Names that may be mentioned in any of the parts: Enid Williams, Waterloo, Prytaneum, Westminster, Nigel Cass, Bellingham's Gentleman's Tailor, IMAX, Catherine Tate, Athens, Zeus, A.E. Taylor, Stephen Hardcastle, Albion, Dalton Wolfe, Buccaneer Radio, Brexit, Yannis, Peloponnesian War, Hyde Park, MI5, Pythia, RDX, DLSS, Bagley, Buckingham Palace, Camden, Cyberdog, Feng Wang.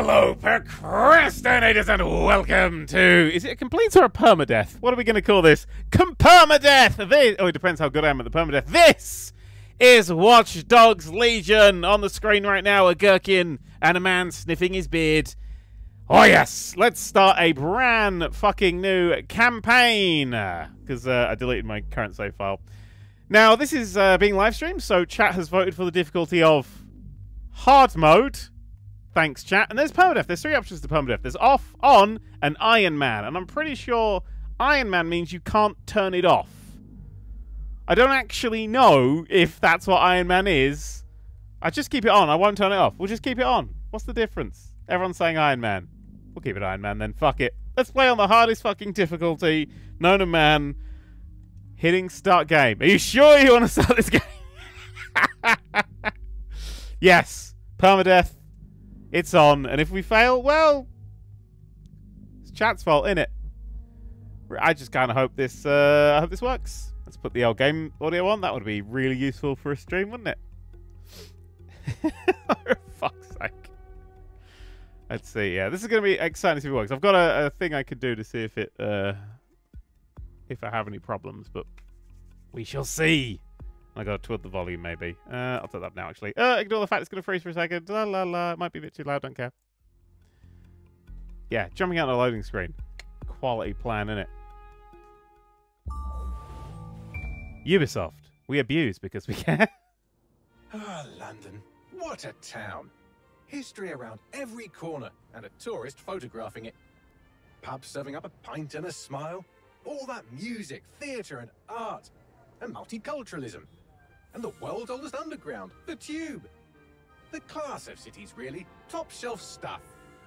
Hello, procrastinators, and welcome to... Is it a complete or a permadeath? What are we going to call this? Permadeath! Oh, it depends how good I am at the permadeath. This is Watch Dogs Legion. On the screen right now, a gherkin and a man sniffing his beard. Oh, yes. Let's start a brand fucking new campaign. Because I deleted my current save file. Now, this is being live streamed, so chat has voted for the difficulty of hard mode. Thanks, chat. And there's permadeath. There's three options to permadeath. There's off, on, and Iron Man. And I'm pretty sure Iron Man means you can't turn it off. I don't actually know if that's what Iron Man is. I just keep it on. I won't turn it off. We'll just keep it on. What's the difference? Everyone's saying Iron Man. We'll keep it Iron Man then. Fuck it. Let's play on the hardest fucking difficulty known to man. Hitting start game. Are you sure you want to start this game? Yes. Permadeath. It's on, and if we fail, well, it's chat's fault, innit? I just kind of hope this. I hope this works. Let's put the old game audio on. That would be really useful for a stream, wouldn't it? For fuck's sake. Let's see. Yeah, this is going to be exciting to see if it works. I've got a thing I could do to see if it, if I have any problems, but we shall see. I gotta tweak the volume, maybe. I'll set that up now, actually. Ignore the fact it's gonna freeze for a second. La la la. It might be a bit too loud. Don't care. Yeah, jumping out on the loading screen. Quality plan, innit? Ubisoft. We abuse because we care. Ah, London. What a town. History around every corner, and a tourist photographing it. Pubs serving up a pint and a smile. All that music, theatre, and art, and multiculturalism. And the world's oldest underground, the Tube. The class of cities, really. Top shelf stuff.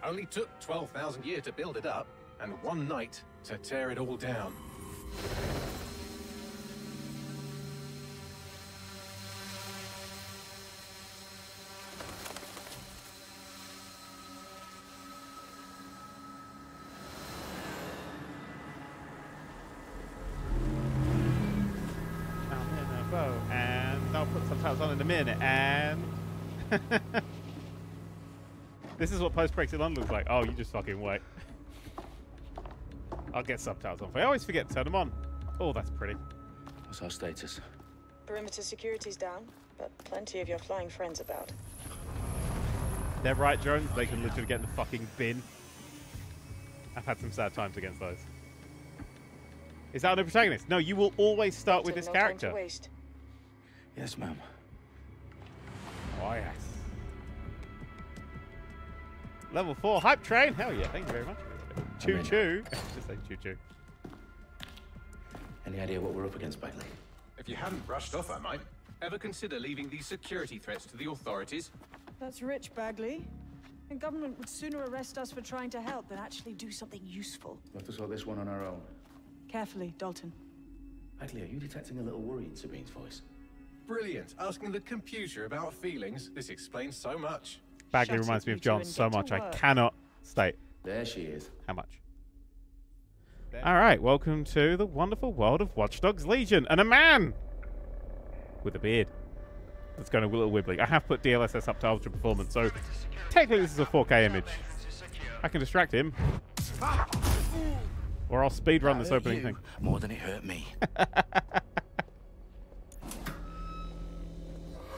Only took 12,000 years to build it up, and one night to tear it all down. And this is what post-Brexit London looks like. Oh, you just fucking wait. I'll get subtitles on. I always forget to turn them on. Oh, that's pretty. What's our status? Perimeter security's down, but plenty of your flying friends about. They're right, drones. They can literally get in the fucking bin. I've had some sad times against those. Is that a protagonist? No, you will always start with this character. Time to waste. Yes, ma'am. Oh, yes. Level 4 hype train. Hell yeah, thank you very much. Choo-choo. Just say choo-choo. Any idea what we're up against, Bagley? If you haven't brushed off, I might. Ever consider leaving these security threats to the authorities? That's rich, Bagley. And government would sooner arrest us for trying to help than actually do something useful. We'll have to sort this one on our own. Carefully, Dalton. Bagley, are you detecting a little worry in Sabine's voice? Brilliant. Asking the computer about feelings. This explains so much. Bagley reminds me of John so much. I cannot state. There she is. How much? Alright, welcome to the wonderful world of Watch Dogs Legion. And a man! With a beard. That's going a little wibbly. I have put DLSS up to ultra performance, so technically this is a 4K image. I can distract him. Or I'll speedrun this opening thing. More than it hurt me.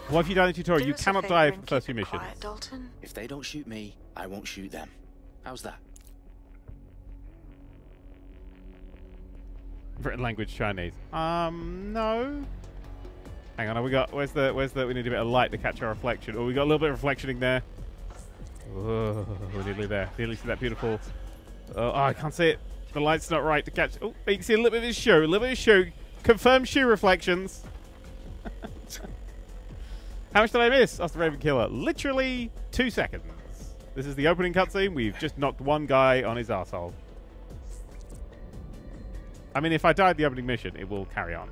What have you done in the tutorial? You cannot die for the first few missions. Dalton. If they don't shoot me, I won't shoot them. How's that? Written language Chinese. No. Hang on, have we got where's the we need a bit of light to catch our reflection. Oh, we got a little bit of reflectioning there. Oh, we're nearly there. Nearly see that beautiful. Oh, I can't see it. The light's not right to catch. Oh, you can see a little bit of his shoe, a little bit of his shoe. Confirm shoe reflections. How much did I miss? Asked the Raven Killer. Literally 2 seconds. This is the opening cutscene. We've just knocked one guy on his arsehole. I mean, if I died the opening mission, it will carry on.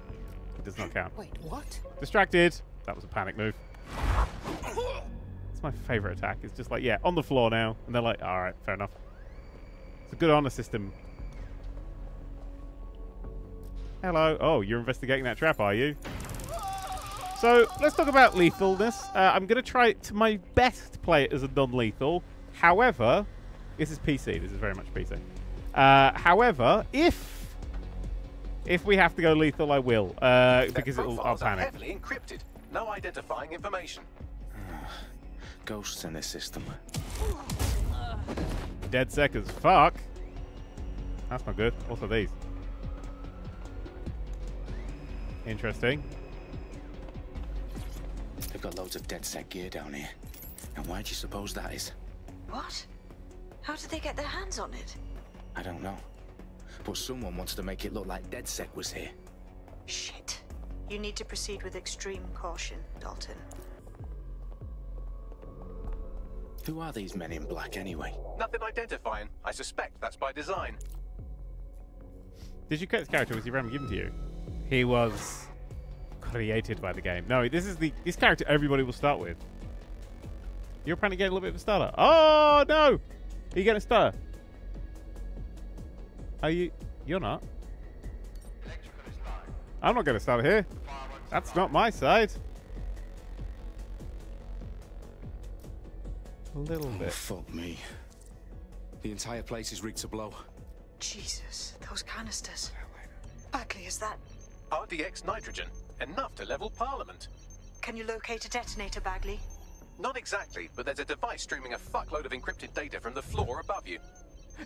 It does not count. Wait, what? Distracted. That was a panic move. It's my favorite attack. It's just like, yeah, on the floor now. And they're like, all right, fair enough. It's a good honor system. Hello. Oh, you're investigating that trap, are you? So, let's talk about lethalness. I'm going to try to my best play it as a non-lethal. However, this is PC. This is very much PC. However, if we have to go lethal, I will, because I'll panic. Heavily encrypted. No identifying information. Ghosts in this system. DedSec as fuck. That's not good. Also these. Interesting. They've got loads of DedSec gear down here. And why do you suppose that is? What? How did they get their hands on it? I don't know. But someone wants to make it look like DedSec was here. Shit. You need to proceed with extreme caution, Dalton. Who are these men in black anyway? Nothing identifying. I suspect that's by design. Did you create this character? Was he randomly given to you? He was created by the game. No, this is this character everybody will start with. You're trying to get a little bit of a starter. Oh no! Are you getting a starter? Are you? You're not. I'm not going to start here. That's not my side. A little bit. Oh, fuck me. The entire place is rigged to blow. Jesus, those canisters. Bagley, is that? RDX nitrogen. Enough to level Parliament. Can you locate a detonator, Bagley? Not exactly, but there's a device streaming a fuckload of encrypted data from the floor above you.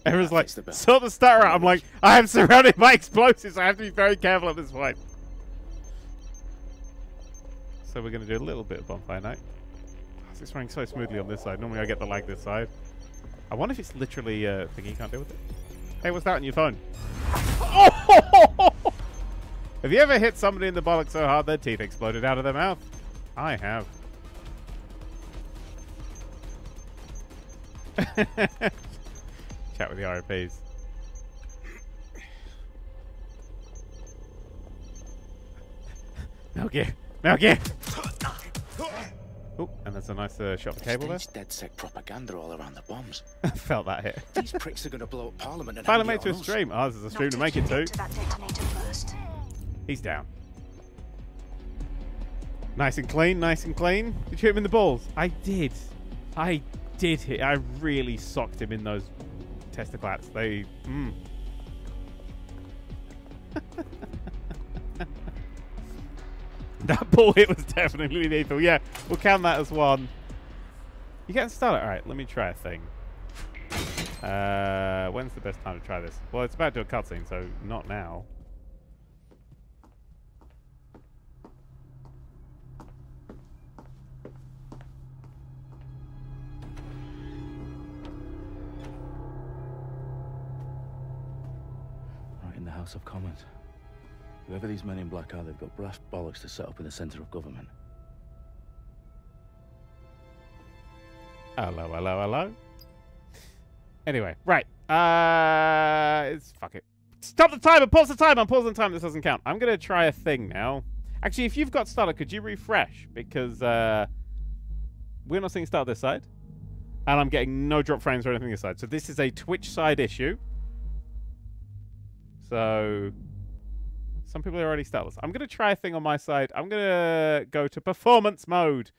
Everyone's like, sort the star out. I'm like, I am surrounded by explosives. I have to be very careful at this point. So we're going to do a little bit of bonfire night. Oh, it's running so smoothly on this side. Normally I get the lag this side. I wonder if it's literally a thing you can't deal with it. Hey, what's that on your phone? Oh! Have you ever hit somebody in the bollock so hard their teeth exploded out of their mouth? I have. Chat with the RIPs. Metal Gear. Oh, and there's a nice shot of cable there. DedSec propaganda all around the bombs. I felt that hit. These pricks are going to blow up Parliament. And Parliament to a stream. Ours is a stream to make it to. He's down. Nice and clean. Nice and clean. Did you hit him in the balls? I did. I did hit. I really socked him in those testiclats. They. That ball hit was definitely lethal. Yeah, we'll count that as one. You getting started? All right, let me try a thing. When's the best time to try this? Well, it's about to do a cutscene, so not now. The House of Commons. Whoever these men in black are, they've got brass bollocks to set up in the centre of government. Hello, hello, hello. Anyway, right. It's fuck it. Stop the timer. Pause the timer. Pause the timer. This doesn't count. I'm gonna try a thing now. Actually, if you've got starter, could you refresh? Because we're not seeing start this side, and I'm getting no drop frames or anything this side. So this is a Twitch side issue. So, some people are already startled. I'm going to try a thing on my side. I'm going to go to performance mode,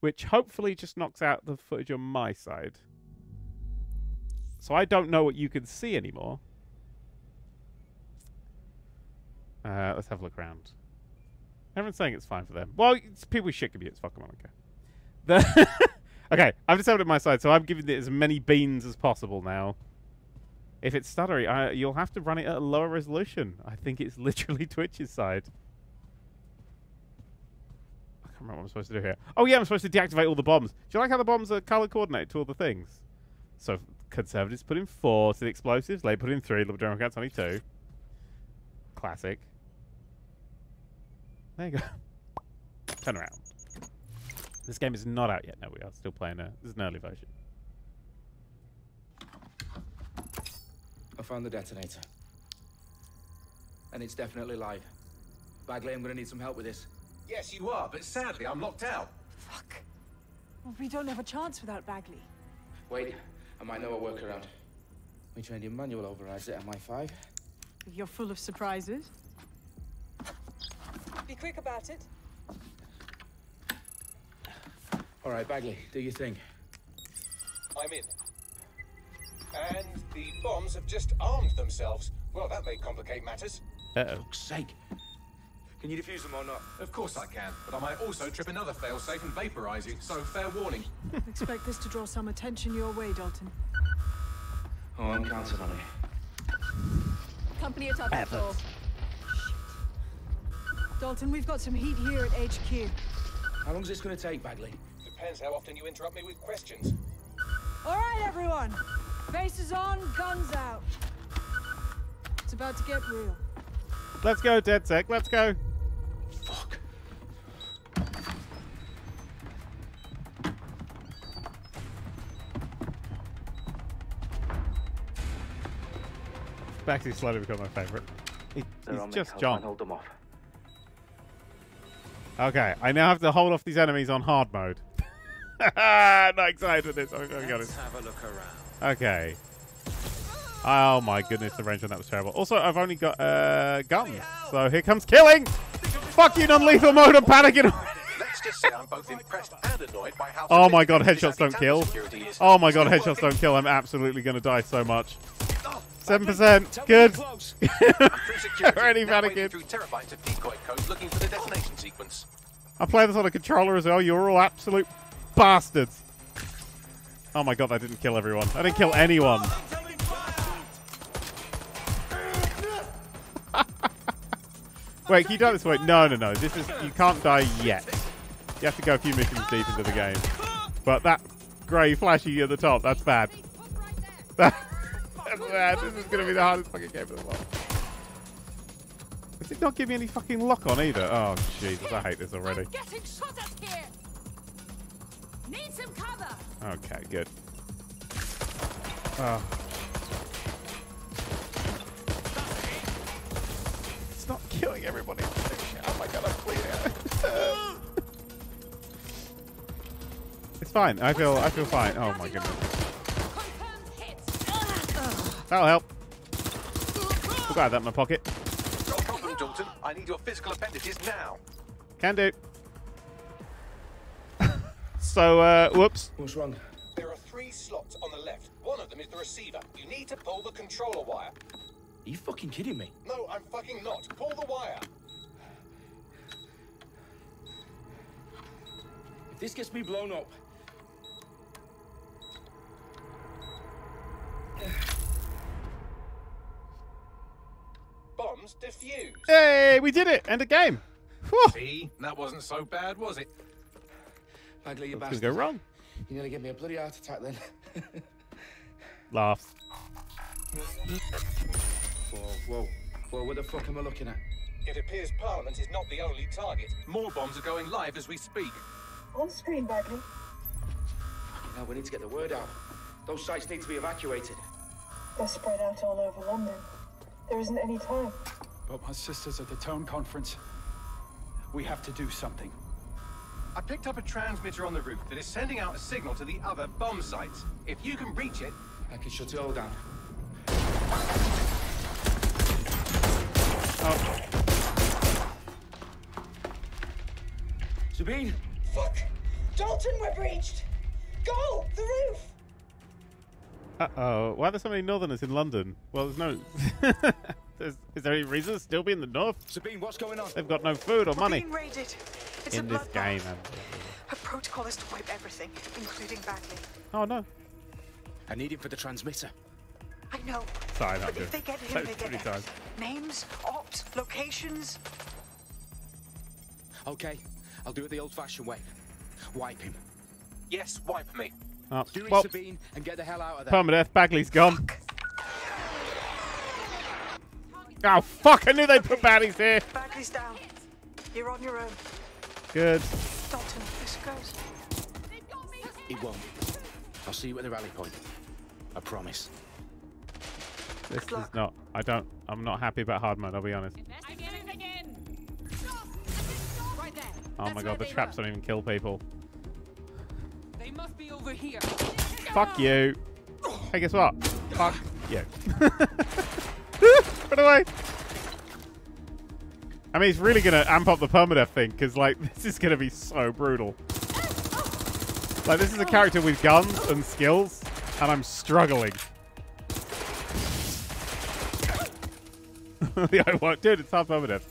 which hopefully just knocks out the footage on my side. So I don't know what you can see anymore. Let's have a look around. Everyone's saying it's fine for them. Well, it's people shit computers. Fuck them, I don't care. Okay, I've disabled my side, so I'm giving it as many beans as possible now. If it's stuttery, you'll have to run it at a lower resolution. I think it's literally Twitch's side. I can't remember what I'm supposed to do here. Oh yeah, I'm supposed to deactivate all the bombs. Do you like how the bombs are color coordinated to all the things? So Conservatives put in 4 to the explosives. They put in 3. Liberal Democrats only 2. Classic. There you go. Turn around. This game is not out yet. No, we are still playing it. This is an early version. I found the detonator. And it's definitely live. Bagley, I'm gonna need some help with this. Yes, you are, but sadly, I'm locked out. Fuck. Well, we don't have a chance without Bagley. Wait, I might know a workaround. We trained in manual overrides at MI5. You're full of surprises. Be quick about it. All right, Bagley, do your thing. I'm in. And the bombs have just armed themselves. Well, that may complicate matters. Uh-oh. For fuck's sake. Can you defuse them or not? Of course I can, but I might also trip another failsafe and vaporize you, so fair warning. Expect this to draw some attention your way, Dalton. Oh, I'm counting on it. Company at upper floor. Dalton, we've got some heat here at HQ. How long is this going to take, Bagley? Depends how often you interrupt me with questions. All right, everyone. Faces on, guns out. It's about to get real. Let's go, DedSec. Let's go. Fuck. Bagley slowly become my favorite. He's just John. Hold them off. Okay, I now have to hold off these enemies on hard mode. Not excited with this. Let's have a look around. Okay. Oh my goodness, the range on that was terrible. Also, I've only got guns, so here comes killing. Fuck you, non-lethal mode. I'm panicking. Let's just say I'm both impressed and annoyed by how. Oh my god, headshots don't kill. Oh my god, headshots don't kill. I'm absolutely gonna die so much. 7%. Good. Already panicking. I play this on a controller as well. You're all absolute bastards. Oh my god, I didn't kill everyone. I didn't kill anyone. Wait, can you die this way? No, no, no. This is, you can't die yet. You have to go a few missions deep into the game. But that grey flashy at the top, that's bad. That's bad. This is going to be the hardest fucking game in the world. Does it not give me any fucking lock on either? Oh, Jesus, I hate this already. Need some cover. Okay, good. Oh. It's not killing everybody. Oh my god, I'm clean out. It's fine. I feel fine. Oh my goodness. That'll help. I'll grab that in my pocket. No problem, Dalton. I need your physical appendages now. Can do. So, whoops. What's wrong? There are 3 slots on the left. One of them is the receiver. You need to pull the controller wire. Are you fucking kidding me? No, I'm fucking not. Pull the wire. If this gets me blown up... Bombs defused. Hey, we did it. End of game. Whew. See, that wasn't so bad, was it? Bagley, you bastard. What's gonna go wrong? You're gonna give me a bloody heart attack then. Laughs. Whoa, what the fuck am I looking at? It appears Parliament is not the only target. More bombs are going live as we speak. On screen, Bagley. Fucking hell, we need to get the word out. Those sites need to be evacuated. They're spread out all over London. There isn't any time. But my sister's at the town conference. We have to do something. I picked up a transmitter on the roof that is sending out a signal to the other bomb sites. If you can reach it... I can shut it all down. Oh. Sabine? Fuck! Dalton, we're breached! Go! The roof! Uh-oh. Why are there so many northerners in London? Well, there's no... Is there any reason to still be in the north? Sabine, what's going on? They've got no food or money. We're being raided. It's in this game. Her protocol is to wipe everything, including Bagley. Oh no! I need him for the transmitter. I know. Sorry, but if they get him, they get everything. Names, ops, locations. Okay, I'll do it the old-fashioned way. Wipe him. Yes, wipe me. Oh. Do it, well, Sabine, and get the hell out of there. Permadeath. Bagley's gone. Fuck. Oh fuck, I knew they put baddies here! Bagley's down. You're on your own. Good. Dalton, this goes. It won't. I'll see you at the rally point. I promise. This is not... I'm not happy about hard mode, I'll be honest. Again. Right there. Oh my god, the traps don't even kill people. They must be over here. Fuck you. Hey, guess what? Fuck you. Run away! I mean, it's really gonna amp up the permadeath thing, because, like, this is gonna be so brutal. Like, this is a character with guns and skills, and I'm struggling. Yeah, I won't. Dude, it's half permanent.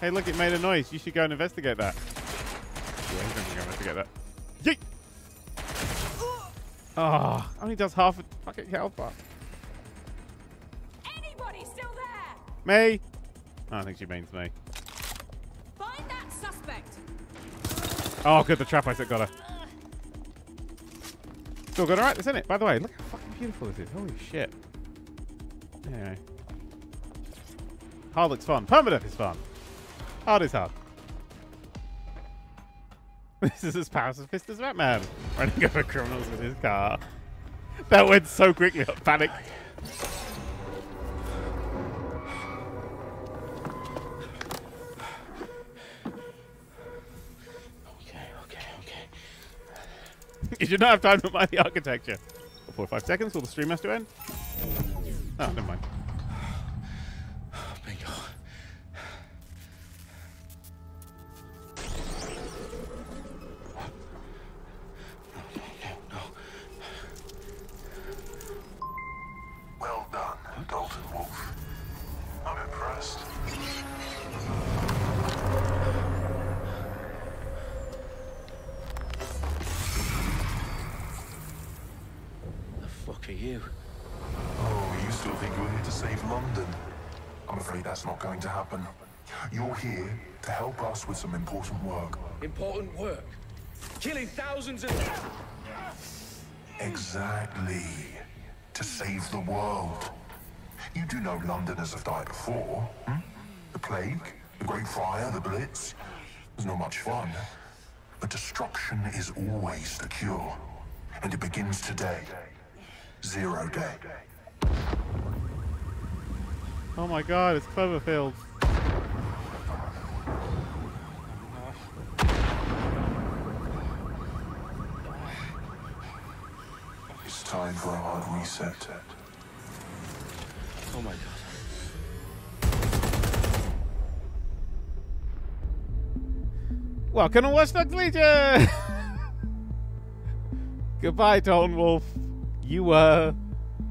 Hey, look, it made a noise. You should go and investigate that. Yeah, he's going to go investigate that. Yeet! Oh, only does half a fucking health bar. Anybody still there? Me! Oh, I think she means me. Find that suspect. Oh, good, the trap I set got her. Still got her right, isn't it? By the way, look how fucking beautiful this is. Holy shit. Anyway. Hard looks fun. Permadeath is fun. Hard is hard. This is as powerful as Batman. Running over criminals with his car. That went so quickly, I panicked. Okay. You should not have time to mind the architecture. 4 or 5 seconds, will the stream has to end? Oh, never mind. With some important work. Important work? Killing thousands of... Exactly. To save the world. You do know Londoners have died before. Hmm? The plague, the Great Fire, the Blitz. It's not much fun. But destruction is always the cure. And it begins today. Zero Day. Oh my god, it's Cloverfield. Time for a hard reset. Oh my god. Welcome to Watch Dogs Legion! Goodbye, Dalton Wolfe. You were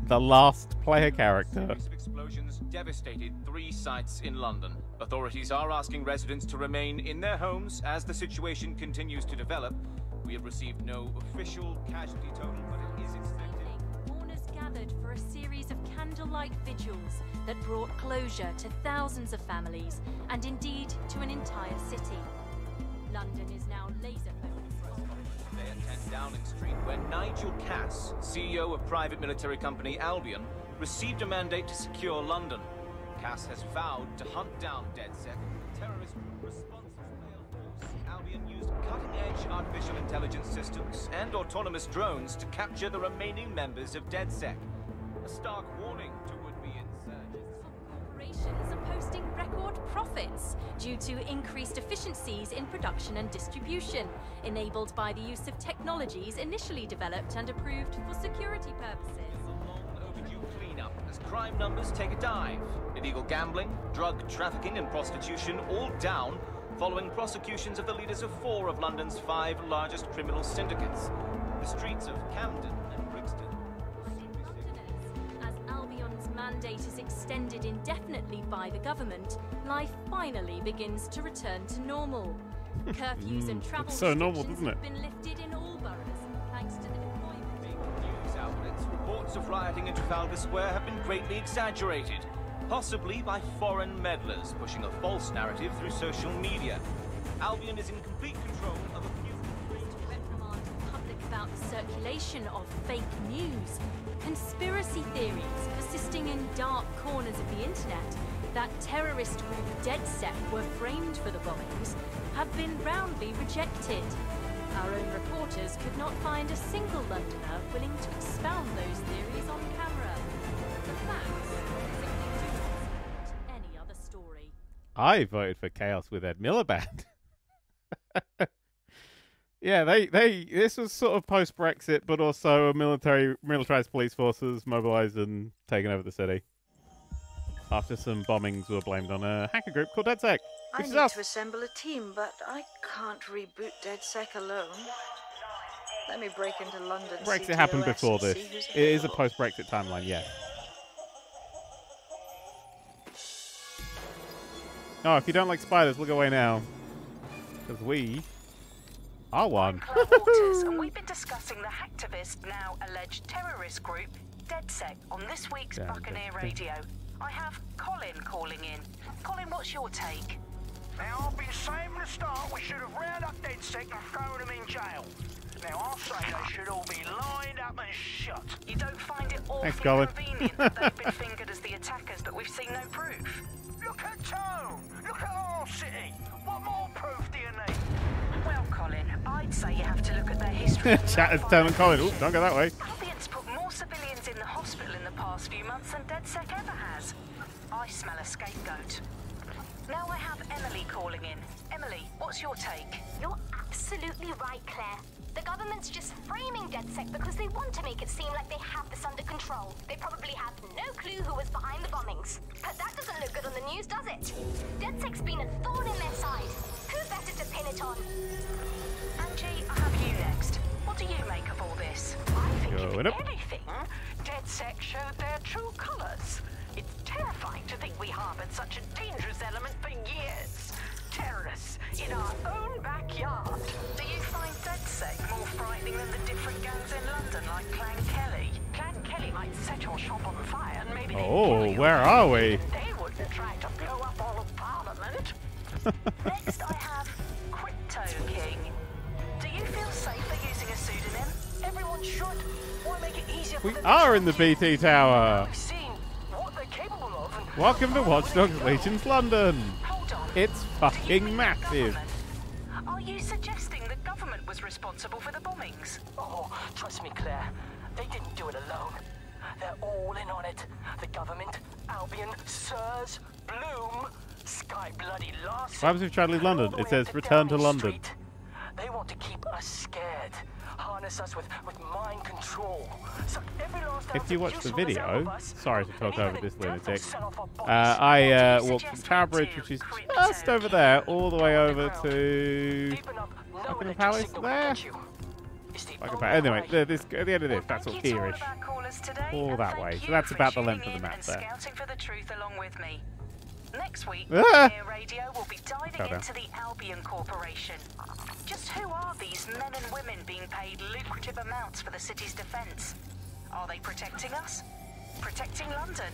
the last player character. A series of explosions devastated 3 sites in London. Authorities are asking residents to remain in their homes as the situation continues to develop. We have received no official casualty total, but it is expected. For a series of candlelight vigils that brought closure to thousands of families and indeed to an entire city. London is now laser focused. Today at 10 Downing Street, where Nigel Cass, CEO of private military company Albion, received a mandate to secure London. Cass has vowed to hunt down DedSec, the terrorist group responsible for force. Albion used cutting-edge artificial intelligence systems and autonomous drones to capture the remaining members of DedSec. A stark warning to would-be insurgents. Corporations are posting record profits due to increased efficiencies in production and distribution, enabled by the use of technologies initially developed and approved for security purposes. A long overdue cleanup as crime numbers take a dive. Illegal gambling, drug trafficking and prostitution all down following prosecutions of the leaders of 4 of London's 5 largest criminal syndicates. The streets of Camden and Brixton. Mandate is extended indefinitely by the government, life finally begins to return to normal. Curfews and travel restrictions have been lifted in all boroughs, thanks to the deployment. Big news outlets, reports of rioting in Trafalgar Square have been greatly exaggerated, possibly by foreign meddlers pushing a false narrative through social media. Albion is in complete control of a few... reprimand the public about the circulation of fake news. Conspiracy theories persisting in dark corners of the internet that terrorist group DedSec were framed for the bombings have been roundly rejected. Our own reporters could not find a single Londoner willing to expound those theories on camera. The facts are any other story. I voted for chaos with Ed Miliband. Yeah, this was sort of post-Brexit, but also militarized police forces mobilized and taken over the city. After some bombings were blamed on a hacker group called DedSec. I need to assemble a team, but I can't reboot DedSec alone. Let me break into London. Brexit happened before this. It is a post-Brexit timeline, yeah. No, if you don't like spiders, look away now. Because we are one. And we've been discussing the hacktivist, now alleged terrorist group, DedSec, on this week's Buccaneer Radio. I have Colin calling in. Colin, what's your take? Now, I've been saying from the start we should have rounded up DedSec and thrown them in jail. Now, I'll say they should all be lined up and shot. You don't find it awfully convenient that they've been fingered as the attackers, but we've seen no proof. Look at town! Look at our city! What more proof do you need? Well, Colin, I'd say you have to look at their history. Chat is telling Colin. Ooh, don't go that way. Albion's put more civilians in the hospital in the past few months than DedSec ever has. I smell a scapegoat. Now I have Emily calling in. Emily, what's your take? You're absolutely right, Claire. The government's just framing DedSec because they want to make it seem like they have this under control. They probably have no clue who was behind the bombings. But that doesn't look good on the news, does it? DedSec's been a thorn in their side. Who better to pin it on? Angie, I have you next. What do you make of all this? I think if anything, DedSec showed their true colours. It's terrifying to think we harboured such a dangerous element for years. Terrorists in our own backyard. Do you find DedSec more frightening than the different gangs in London, like Clan Kelly? Clan Kelly might set your shop on fire and maybe... Oh, where are we? They wouldn't try to blow up all of Parliament. Next I have Crypto King. Do you feel safe for using a pseudonym? Everyone should. Why make it easier for... We are in the BT Tower. I've seen what they're capable of. And welcome to Watch Dogs Legion's London. It's fucking massive. Are you suggesting the government was responsible for the bombings? Oh, trust me, Claire. They didn't do it alone. They're all in on it. The government, Albion, Sirs, Bloom, Sky bloody Larson. What happens if you try to leave London? It says return to London. They want to keep us scared. Harness us with mind control. So every last if you watch the video, sorry to talk over this lunatic, I walked from Tower Bridge, which is just over there, all the way over to Buckingham Palace there. Anyway, this, at the end of this, that's all here-ish. All that way. So that's about the length of the map there. Next week, Buccaneer Radio will be diving into the Albion Corporation. Just who are these men and women being paid lucrative amounts for the city's defence? Are they protecting us? Protecting London?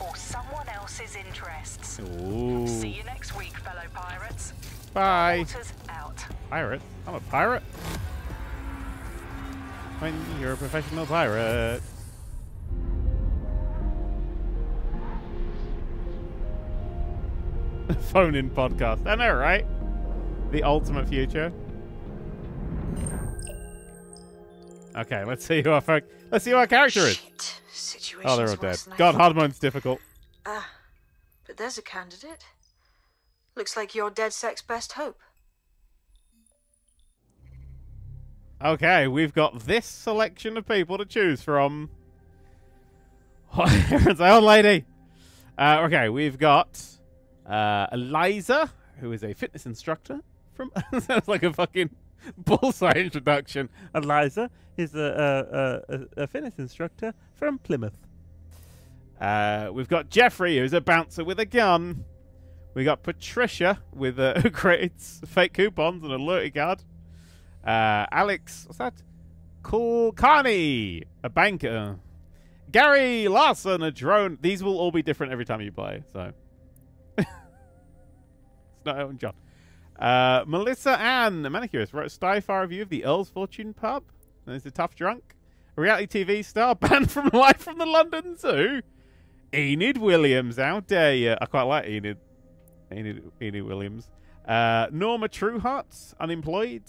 Or someone else's interests? Ooh. See you next week, fellow pirates. Bye. Out. Pirate? I'm a pirate? When you're a professional pirate. Phone-in podcast. I know, right? The ultimate future. Okay, let's see who our character is. Oh, they're all dead. God, hard mode's difficult. But there's a candidate. Looks like you're DedSec's best hope. Okay, we've got this selection of people to choose from. It's our old lady. Okay, we've got. Eliza, who is a fitness instructor from... Sounds like a fucking bullseye introduction. Eliza is a fitness instructor from Plymouth. We've got Jeffrey, who's a bouncer with a gun. We got Patricia, with who creates fake coupons and a loyalty card. Alex, what's that? Kulkarni, a banker. Gary Larson, a drone. These will all be different every time you play, so... No, John. Melissa Ann, a manicurist, wrote a sci-fi review of the Earl's Fortune pub. And there's a tough drunk. A reality TV star banned from life from the London Zoo. Enid Williams, how dare you? I quite like Enid. Enid Williams. Norma Trueheart, unemployed.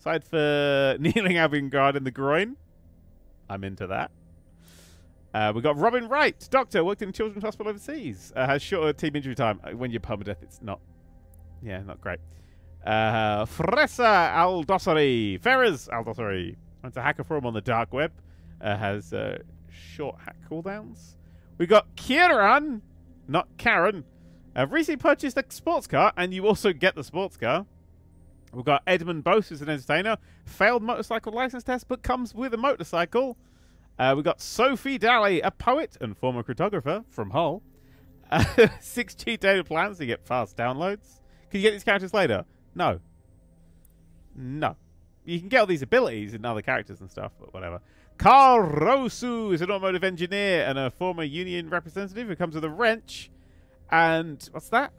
Side for kneeling Albion guard in the groin. I'm into that. We've got Robin Wright, doctor, worked in a children's hospital overseas. Has shorter team injury time. When you're permadeath, it's not... Yeah, not great. Fresa Aldosari. Ferrez Aldosari. That's a hacker forum on the dark web. Has short hack cooldowns. We got Kieran, not Karen. Recently purchased a sports car, and you also get the sports car. We've got Edmund Bose, who's an entertainer. Failed motorcycle license test, but comes with a motorcycle. We've got Sophie Daly, a poet and former cryptographer from Hull. 6G data plans to get fast downloads. Can you get these characters later? No. No. You can get all these abilities in other characters and stuff, but whatever. Carl Rosu is an automotive engineer and a former union representative who comes with a wrench. And what's that?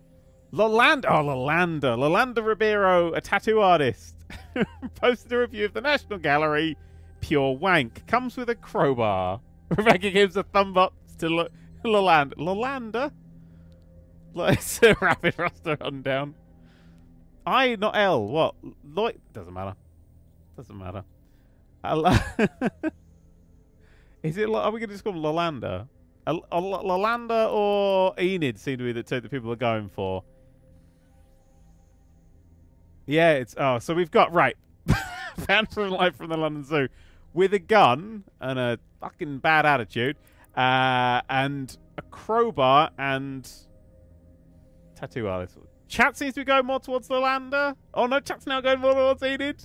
Lalanda. Oh, Lalanda. Lalanda Ribeiro, a tattoo artist. Posted a review of the National Gallery. Pure wank. Comes with a crowbar. Rebecca gives a thumb up to Lalanda. Lalanda? It's a rapid roster on down. I, not L. What? Lloyd? Doesn't matter. Doesn't matter. Is it? Are we going to just call him Lalanda? Lalanda or Enid seem to be the two that people are going for. Yeah, it's... Oh, so we've got... Right. Banned from life from the London Zoo. With a gun and a fucking bad attitude. And a crowbar and... Tattoo artist. Chat seems to be going more towards Lalanda. Oh, no, chat's now going more towards Enid.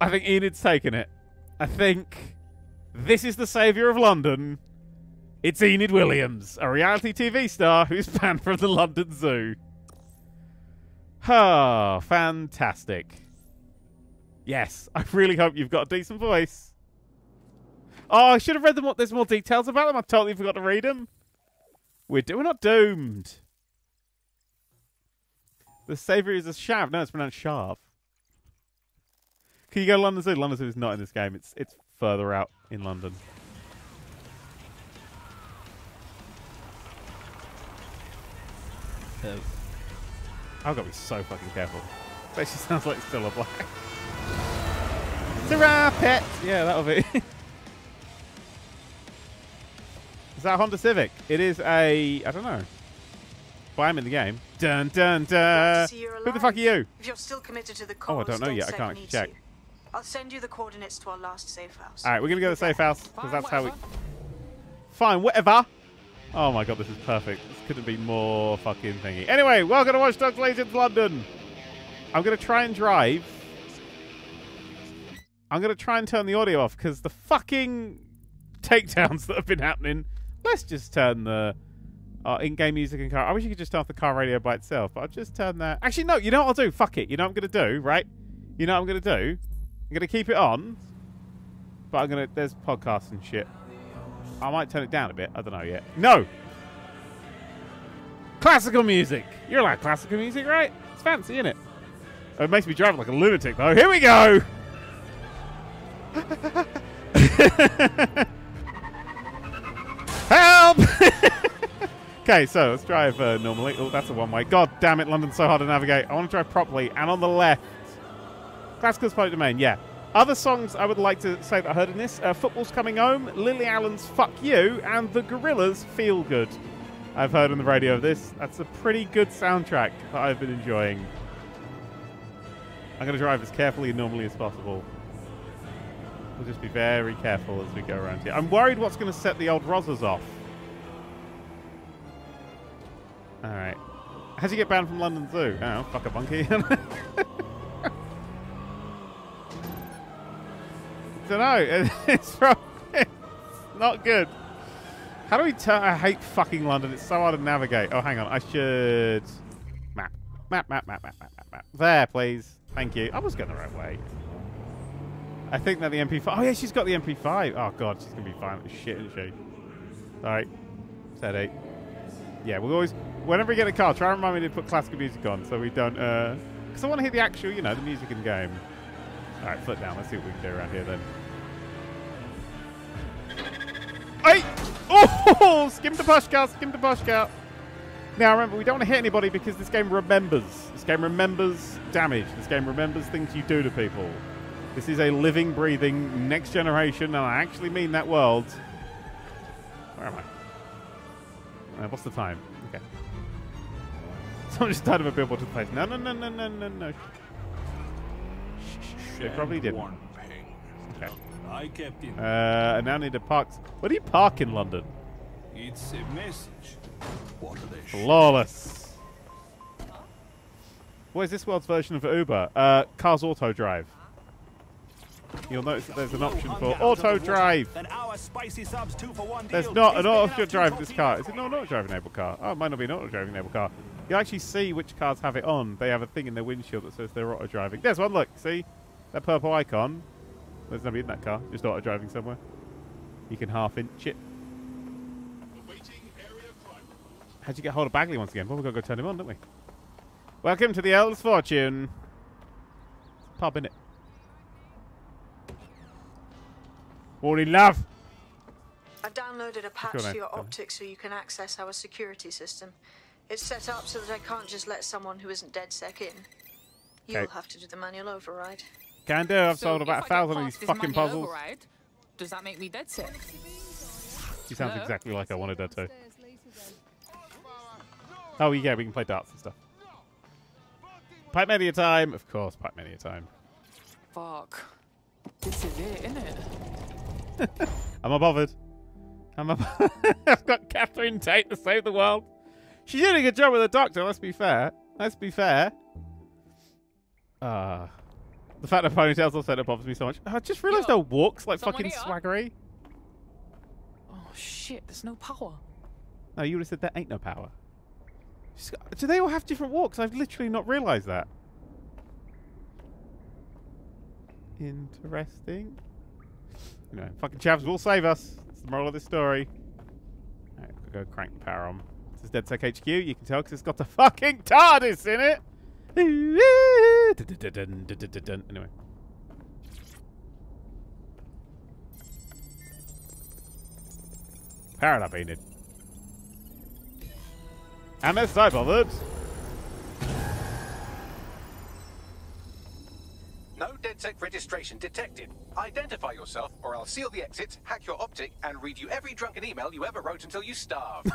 I think Enid's taken it. I think... This is the saviour of London. It's Enid Williams, a reality TV star who's banned from the London Zoo. Oh, fantastic. Yes, I really hope you've got a decent voice. Oh, I should have read them. There's more details about them. I totally forgot to read them. We're not doomed. The saviour is a shav. No, it's pronounced sharv. Can you go to London Zoo? London Zoo is not in this game. It's further out in London. I've got to be so fucking careful. But she sounds like still a black. It's a rare pet! Yeah, that'll be. Is that a Honda Civic? It is a... I don't know. But I'm in the game. Dun dun dun! Who the fuck are you? If you're still committed to the cause, oh, I don't know yet. I can't actually check. I'll send you the coordinates to our last safe house. Alright, we're going to go to the safe house, because that's how we... Fine, whatever! Oh my god, this is perfect. This couldn't be more fucking thingy. Anyway, welcome to Watch Dogs Legion London! I'm going to try and drive. I'm going to try and turn the audio off, because the fucking takedowns that have been happening... Let's just turn the in-game music and car... I wish you could just turn off the car radio by itself, but I'll just turn that... Actually, no, you know what I'll do? Fuck it. You know what I'm going to do, right? You know what I'm going to do? I'm going to keep it on, but I'm going to... There's podcasts and shit. I might turn it down a bit. I don't know yet. No! Classical music! You're like classical music, right? It's fancy, isn't it? Oh, it makes me drive like a lunatic, though. Here we go! Help! Okay, so let's drive normally. Oh, that's a one-way. God damn it, London's so hard to navigate. I want to drive properly and on the left. Classical's public domain, yeah. Other songs I would like to say that I heard in this. Football's Coming Home, Lily Allen's Fuck You, and The Gorillas' Feel Good. I've heard on the radio of this. That's a pretty good soundtrack that I've been enjoying. I'm going to drive as carefully and normally as possible. We'll just be very careful as we go around here. I'm worried what's going to set the old Rosas off. Alright. How do you get banned from London Zoo? Oh, fuck a monkey. I don't know. It's not good. How do we turn? I hate fucking London. It's so hard to navigate. Oh, hang on. I should map, map, map, map, map, map, map, map. There, please. Thank you. I was going the right way. I think that the MP5. Oh yeah, she's got the MP5. Oh god, she's gonna be fine with shit, isn't she? All right. Steady. Yeah, we'll always. Whenever we get a car, try and remind me to put classical music on so we don't. Because I want to hear the actual, you know, the music in the game. All right, flip down. Let's see what we can do around here then. Hey! Oh! Skim the push car, skim the push car. Now remember, we don't want to hit anybody because this game remembers. This game remembers damage. This game remembers things you do to people. This is a living, breathing, next generation, and I actually mean that world. Where am I? What's the time? Okay. Someone just died of a billboard to the place. No, no, no, no, no, no, no. They probably didn't. Okay. I kept it. I now need to park. Where do you park in London? It's a message. What are they? Flawless. What is this world's version of Uber? Cars Auto Drive. You'll notice that there's an option for auto drive. There's not an auto drive in this car. Is it not an auto drive enabled car? Oh, it might not be an auto drive enabled car. You'll actually see which cars have it on. They have a thing in their windshield that says they're auto driving. There's one, look, see? That purple icon. There's nobody in that car, just auto driving somewhere. You can half inch it. How'd you get hold of Bagley once again? Well, we've got to go turn him on, don't we? Welcome to the Eld's Fortune. It's a pub, innit? Morning, love. I've downloaded a patch to your optics so you can access our security system. It's set up so that I can't just let someone who isn't DedSec in. You'll have to do the manual override. Can do. I've sold about 1,000 of these fucking puzzles. Override, does that make me DedSec? She sounds exactly like I wanted her to. Oh, yeah, we can play darts and stuff. Pipe many a time. Of course, pipe many a time. Fuck. This is it, isn't it? I'm not bothered. I've got Catherine Tate to save the world. She's doing a good job with the doctor, let's be fair. Let's be fair. The fact that ponytails are set up bothers me so much. I just realised her walk's like fucking swaggery. Oh shit, there's no power. No, you would have said there ain't no power. Do they all have different walks? I've literally not realised that. Interesting. Anyway, fucking chavs will save us. That's the moral of this story. Alright, we'll go crank the power on. This is DedSec HQ. You can tell because it's got the fucking TARDIS in it. Anyway. Power it up, Enid. Am I so bothered? No DedSec registration detected. Identify yourself or I'll seal the exits, hack your optic, and read you every drunken email you ever wrote until you starve.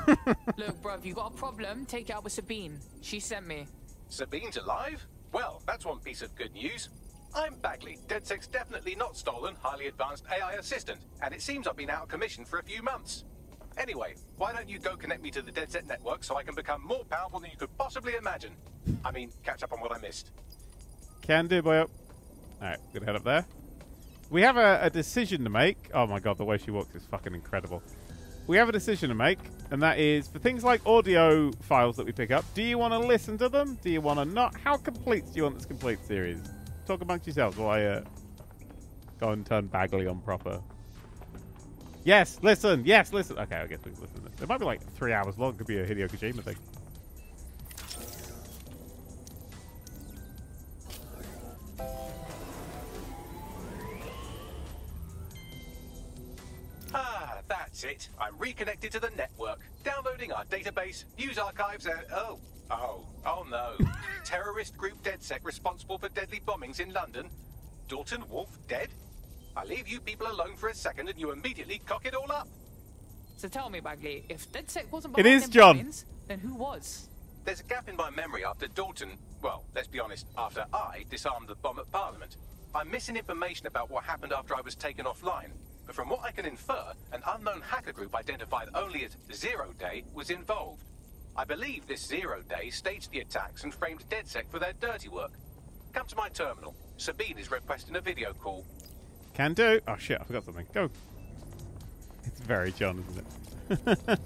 Look, bruv, you got a problem, take it out with Sabine. She sent me. Sabine's alive? Well, that's one piece of good news. I'm Bagley, DedSec's definitely not stolen, highly advanced AI assistant, and it seems I've been out of commission for a few months. Anyway, why don't you go connect me to the DedSec network so I can become more powerful than you could possibly imagine. I mean, catch up on what I missed. Can do, boy. Alright, gonna head up there. We have a decision to make. Oh my god, the way she walks is fucking incredible. We have a decision to make, and that is, for things like audio files that we pick up, do you want to listen to them? Do you want to not? How complete do you want this complete series? Talk amongst yourselves while I go and turn Bagley on proper. Yes, listen! Yes, listen! Okay, I guess we can listen to this. It might be like 3 hours long. It could be a Hideo Kojima thing. That's it. I'm reconnected to the network, downloading our database, news archives, and oh no. Terrorist group DedSec responsible for deadly bombings in London. Dalton Wolfe dead? I leave you people alone for a second and you immediately cock it all up. So tell me, Bagley, if DedSec wasn't behind bombings, then who was? There's a gap in my memory after Dalton, well, let's be honest, after I disarmed the bomb at Parliament. I'm missing information about what happened after I was taken offline. But from what I can infer, an unknown hacker group identified only as Zero Day was involved. I believe this Zero Day staged the attacks and framed DedSec for their dirty work. Come to my terminal. Sabine is requesting a video call. Can do. Oh shit, I forgot something. Go. It's very John, isn't it?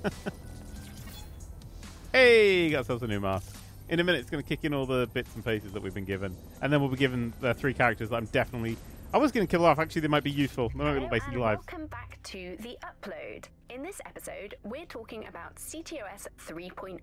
Hey, got ourselves a new mask. In a minute, it's going to kick in all the bits and pieces that we've been given. And then we'll be given the three characters that I'm definitely... I was going to kill off. Actually, they might be useful. They might be basically lives. Welcome back to The Upload. In this episode, we're talking about CTOS 3.0,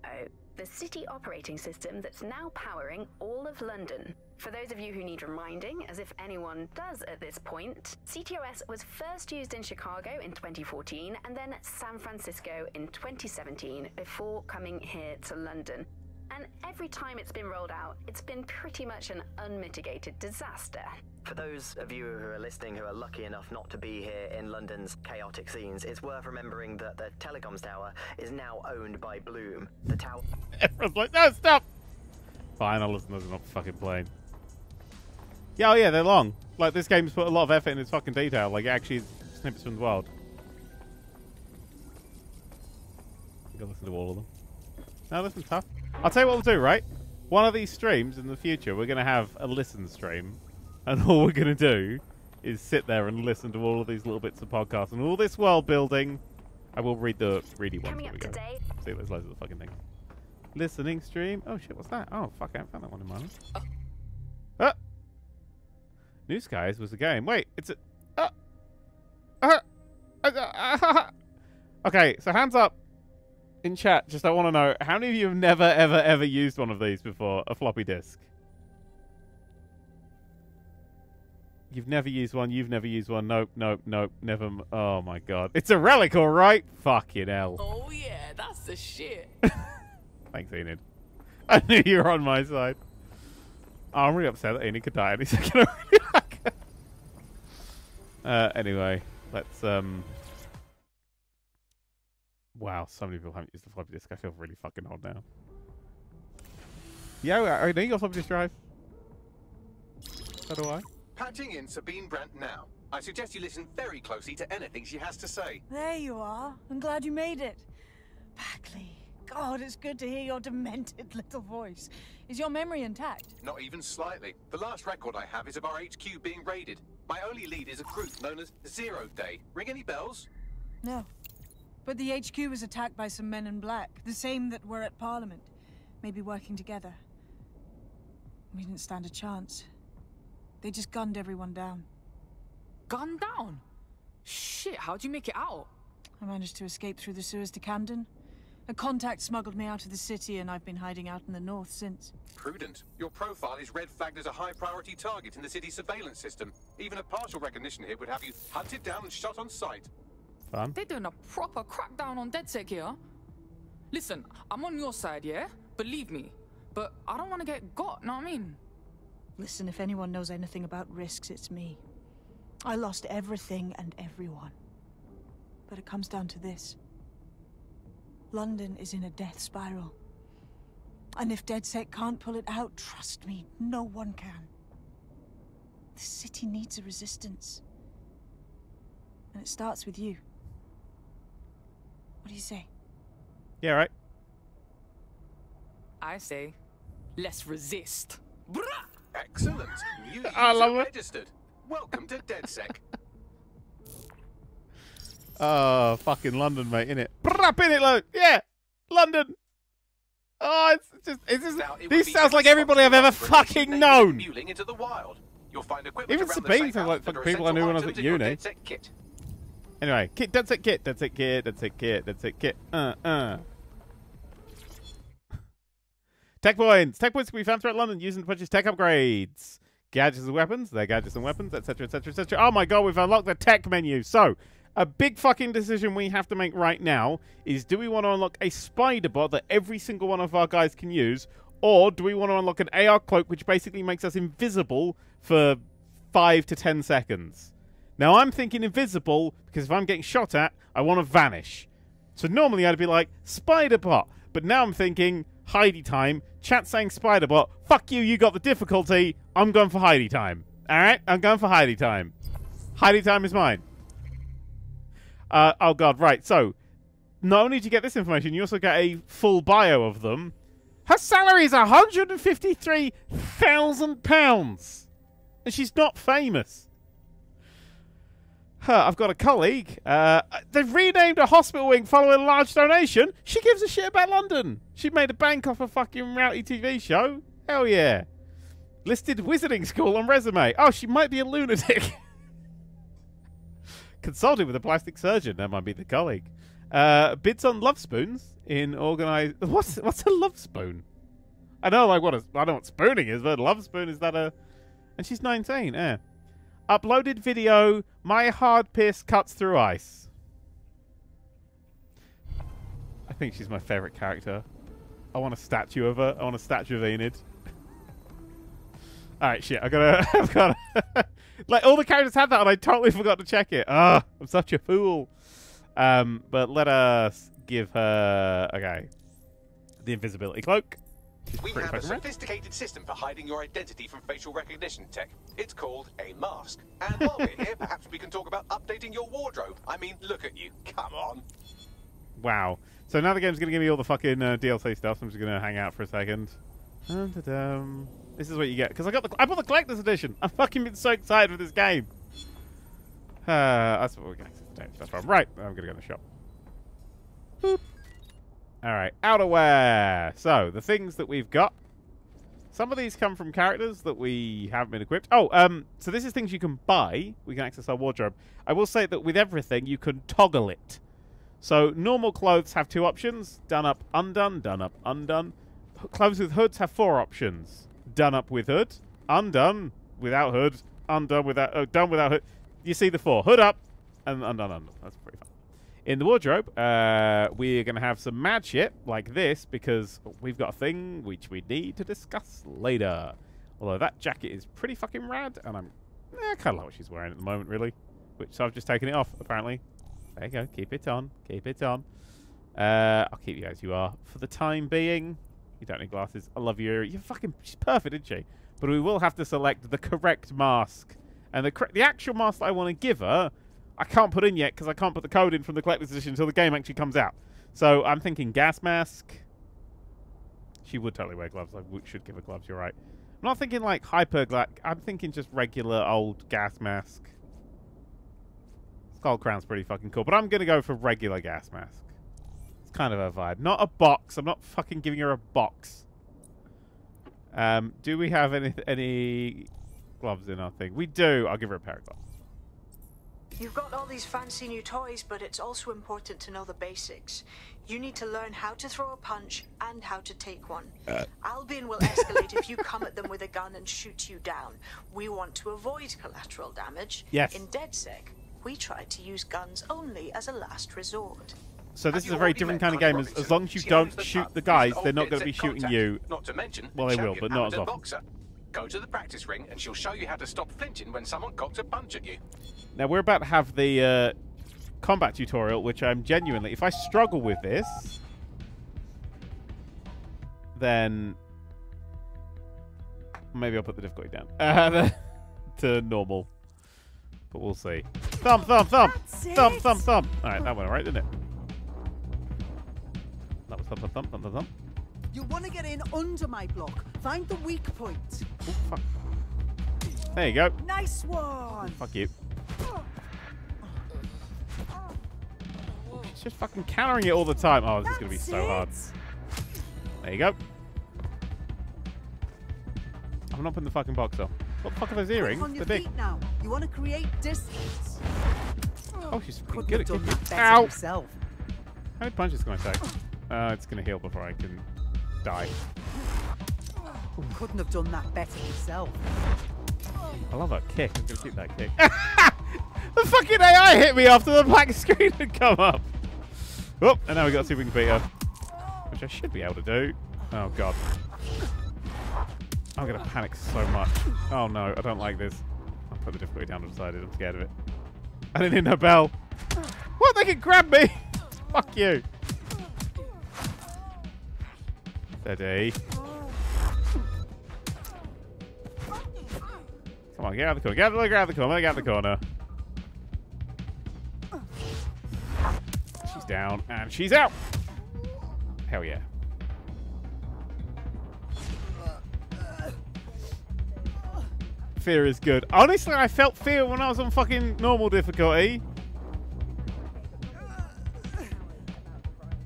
the city operating system that's now powering all of London. For those of you who need reminding, as if anyone does at this point, CTOS was first used in Chicago in 2014 and then San Francisco in 2017 before coming here to London. And every time it's been rolled out, it's been pretty much an unmitigated disaster. For those of you who are listening who are lucky enough not to be here in London's chaotic scenes, it's worth remembering that the telecoms tower is now owned by Bloom. The tower... Everyone's like, no, stop! Fine, I'll listen to them, I'm not fucking playing. Yeah, oh yeah, they're long. Like, this game's put a lot of effort in its fucking detail. Like, it actually snippets from the world. I think I'll listen to all of them. No, listen, tough. I'll tell you what we'll do, right? One of these streams in the future, we're going to have a listen stream, and all we're going to do is sit there and listen to all of these little bits of podcasts and all this world building. I will read the ready ones. Coming up today. See, there's loads of the fucking things. Listening stream. Oh shit, what's that? Oh fuck, I haven't found that one in my life. Oh. Ah! New Skies was a game. Wait, it's a... Ah! Ah! Okay, so hands up in chat. Just I want to know, how many of you have never, ever, ever used one of these before? A floppy disk. You've never used one. You've never used one. Nope, nope, nope. Never. Oh my god. It's a relic, all right? Fucking hell. Oh yeah, that's the shit. Thanks, Enid. I knew you were on my side. Oh, I'm really upset that Enid could die any second. Anyway, let's... Wow, so many people haven't used the floppy disk. I feel really fucking old now. Yeah, I know you got floppy disk drive. So do I. Patching in Sabine Brandt now. I suggest you listen very closely to anything she has to say. There you are. I'm glad you made it. Bagley, God, it's good to hear your demented little voice. Is your memory intact? Not even slightly. The last record I have is of our HQ being raided. My only lead is a group known as Zero Day. Ring any bells? No. But the HQ was attacked by some men in black, the same that were at Parliament. Maybe working together. We didn't stand a chance. They just gunned everyone down. Gunned down? Shit, how'd you make it out? I managed to escape through the sewers to Camden. A contact smuggled me out of the city, and I've been hiding out in the north since. Prudent. Your profile is red flagged as a high-priority target in the city's surveillance system. Even a partial recognition here would have you hunted down and shot on sight. Fun. They're doing a proper crackdown on DedSec here. Listen, I'm on your side, yeah? Believe me. But I don't want to get got, know what I mean? Listen, if anyone knows anything about risks, it's me. I lost everything and everyone. But it comes down to this. London is in a death spiral. And if DedSec can't pull it out, trust me, no one can. The city needs a resistance. And it starts with you. What do you say? Yeah, right. I say, let's resist. Bruh! Excellent. New user registered. Welcome to DedSec. Oh, fucking London, mate, innit? Brap in it, look. Yeah, London. Oh, it's just now, it this sounds like everybody I've ever fucking known. Into the wild. You'll find even Sabine sounds like fucking people I knew when I was at uni. Kit. Anyway, kit, DedSec kit, DedSec kit, DedSec kit, DedSec kit. Tech points! Tech points can be found throughout London using to purchase tech upgrades. Gadgets and weapons, they're gadgets and weapons, etc, etc, etc. Oh my god, we've unlocked the tech menu! So, a big fucking decision we have to make right now is, do we want to unlock a spider bot that every single one of our guys can use, or do we want to unlock an AR cloak which basically makes us invisible for 5 to 10 seconds? Now I'm thinking invisible, because if I'm getting shot at, I want to vanish. So normally I'd be like, spider bot! But now I'm thinking... Heidi time. Chat saying Spiderbot. Fuck you, you got the difficulty. I'm going for Heidi time. Alright? I'm going for Heidi time. Heidi time is mine. Oh god, right. So, not only do you get this information, you also get a full bio of them. Her salary is £153,000. And she's not famous. I've got a colleague. They've renamed a hospital wing following a large donation. She gives a shit about London. She made a bank off a fucking rowdy TV show. Hell yeah. Listed wizarding school on resume. Oh, she might be a lunatic. Consulted with a plastic surgeon. That might be the colleague. Bids on love spoons in organised... What's a love spoon? I know, like, I know what spooning is, but a love spoon, is that a... And she's 19, yeah. Uploaded video, my hard piss cuts through ice. I think she's my favourite character. I want a statue of her. I want a statue of Enid. Alright, shit. I've got to like, all the characters had that and I totally forgot to check it. Ugh, I'm such a fool. But let us give her... Okay. The invisibility cloak. We have a sophisticated system for hiding your identity from facial recognition tech. It's called a mask. And while we're here, perhaps we can talk about updating your wardrobe. I mean, look at you. Come on. Wow. So now the game's going to give me all the fucking DLC stuff. I'm just going to hang out for a second. This is what you get because I bought the collector's edition. I've fucking been so excited for this game. That's what we're going to do. That's what I'm right. I'm going to go in the shop. Boop. All right, outerwear. So the things that we've got. Some of these come from characters that we haven't been equipped. Oh, so this is things you can buy. We can access our wardrobe. I will say that with everything, you can toggle it. So normal clothes have two options. Done up, undone. Done up, undone. Clothes with hoods have four options. Done up with hood. Undone without hood. Undone without... Oh, done without hood. You see the four. Hood up and undone, undone. That's pretty fun. In the wardrobe, we're going to have some mad shit like this because we've got a thing which we need to discuss later. Although that jacket is pretty fucking rad, and I kind of like what she's wearing at the moment, really. Which so I've just taken it off, apparently. There you go. Keep it on. Keep it on. I'll keep you as you are for the time being. You don't need glasses. I love you. You're fucking... She's perfect, isn't she? But we will have to select the correct mask. And the actual mask that I want to give her... I can't put in yet because I can't put the code in from the collector's edition until the game actually comes out. So I'm thinking gas mask. She would totally wear gloves. I should give her gloves. You're right. I'm not thinking like hyper glass. I'm thinking just regular old gas mask. Skull Crown's pretty fucking cool, but I'm gonna go for regular gas mask. It's kind of her vibe. Not a box. I'm not fucking giving her a box. Do we have any gloves in our thing? We do. I'll give her a pair of gloves. You've got all these fancy new toys, but it's also important to know the basics. You need to learn how to throw a punch and how to take one. Albion will escalate if you come at them with a gun and shoot you down. We want to avoid collateral damage. Yes. In DedSec, we try to use guns only as a last resort. So this is a very different kind of game. As long as you don't shoot the guys, they're not going to be shooting you. Not to mention, well, they will, but not as often. Go to the practice ring and she'll show you how to stop flinching when someone cocks a punch at you. Now we're about to have the combat tutorial, which I'm genuinely... If I struggle with this, then maybe I'll put the difficulty down to normal. But we'll see. Thump, thump, thump. Thump, thump, thump. All right, that went all right, didn't it? That was thump, thump, thump, thump, thump, thump. You want to get in under my block. Find the weak point. Oh, fuck. There you go. Nice one. Fuck you. It's just fucking countering it all the time. Oh, this is going to be so hard. There you go. I'm not putting the fucking box on. What the fuck are those earrings? They're big. Now. You want to create distance. Oh, she's pretty good at kicking. Ow. Herself. How many punches can I take? It's going to heal before I can... Die. Couldn't have done that better yourself. I love that kick. I'm gonna keep that kick. The fucking AI hit me after the black screen had come up. Oh, and now we got to see if we can beat her, which I should be able to do. Oh god, I'm gonna panic so much. Oh no, I don't like this. I'll put the difficulty down. I decided I'm scared of it. I didn't hear no bell. What? They can grab me. Fuck you. Steady. Come on, get out of the corner. Get out of the corner. Get out of the corner. She's down and she's out. Hell yeah. Fear is good. Honestly, I felt fear when I was on fucking normal difficulty.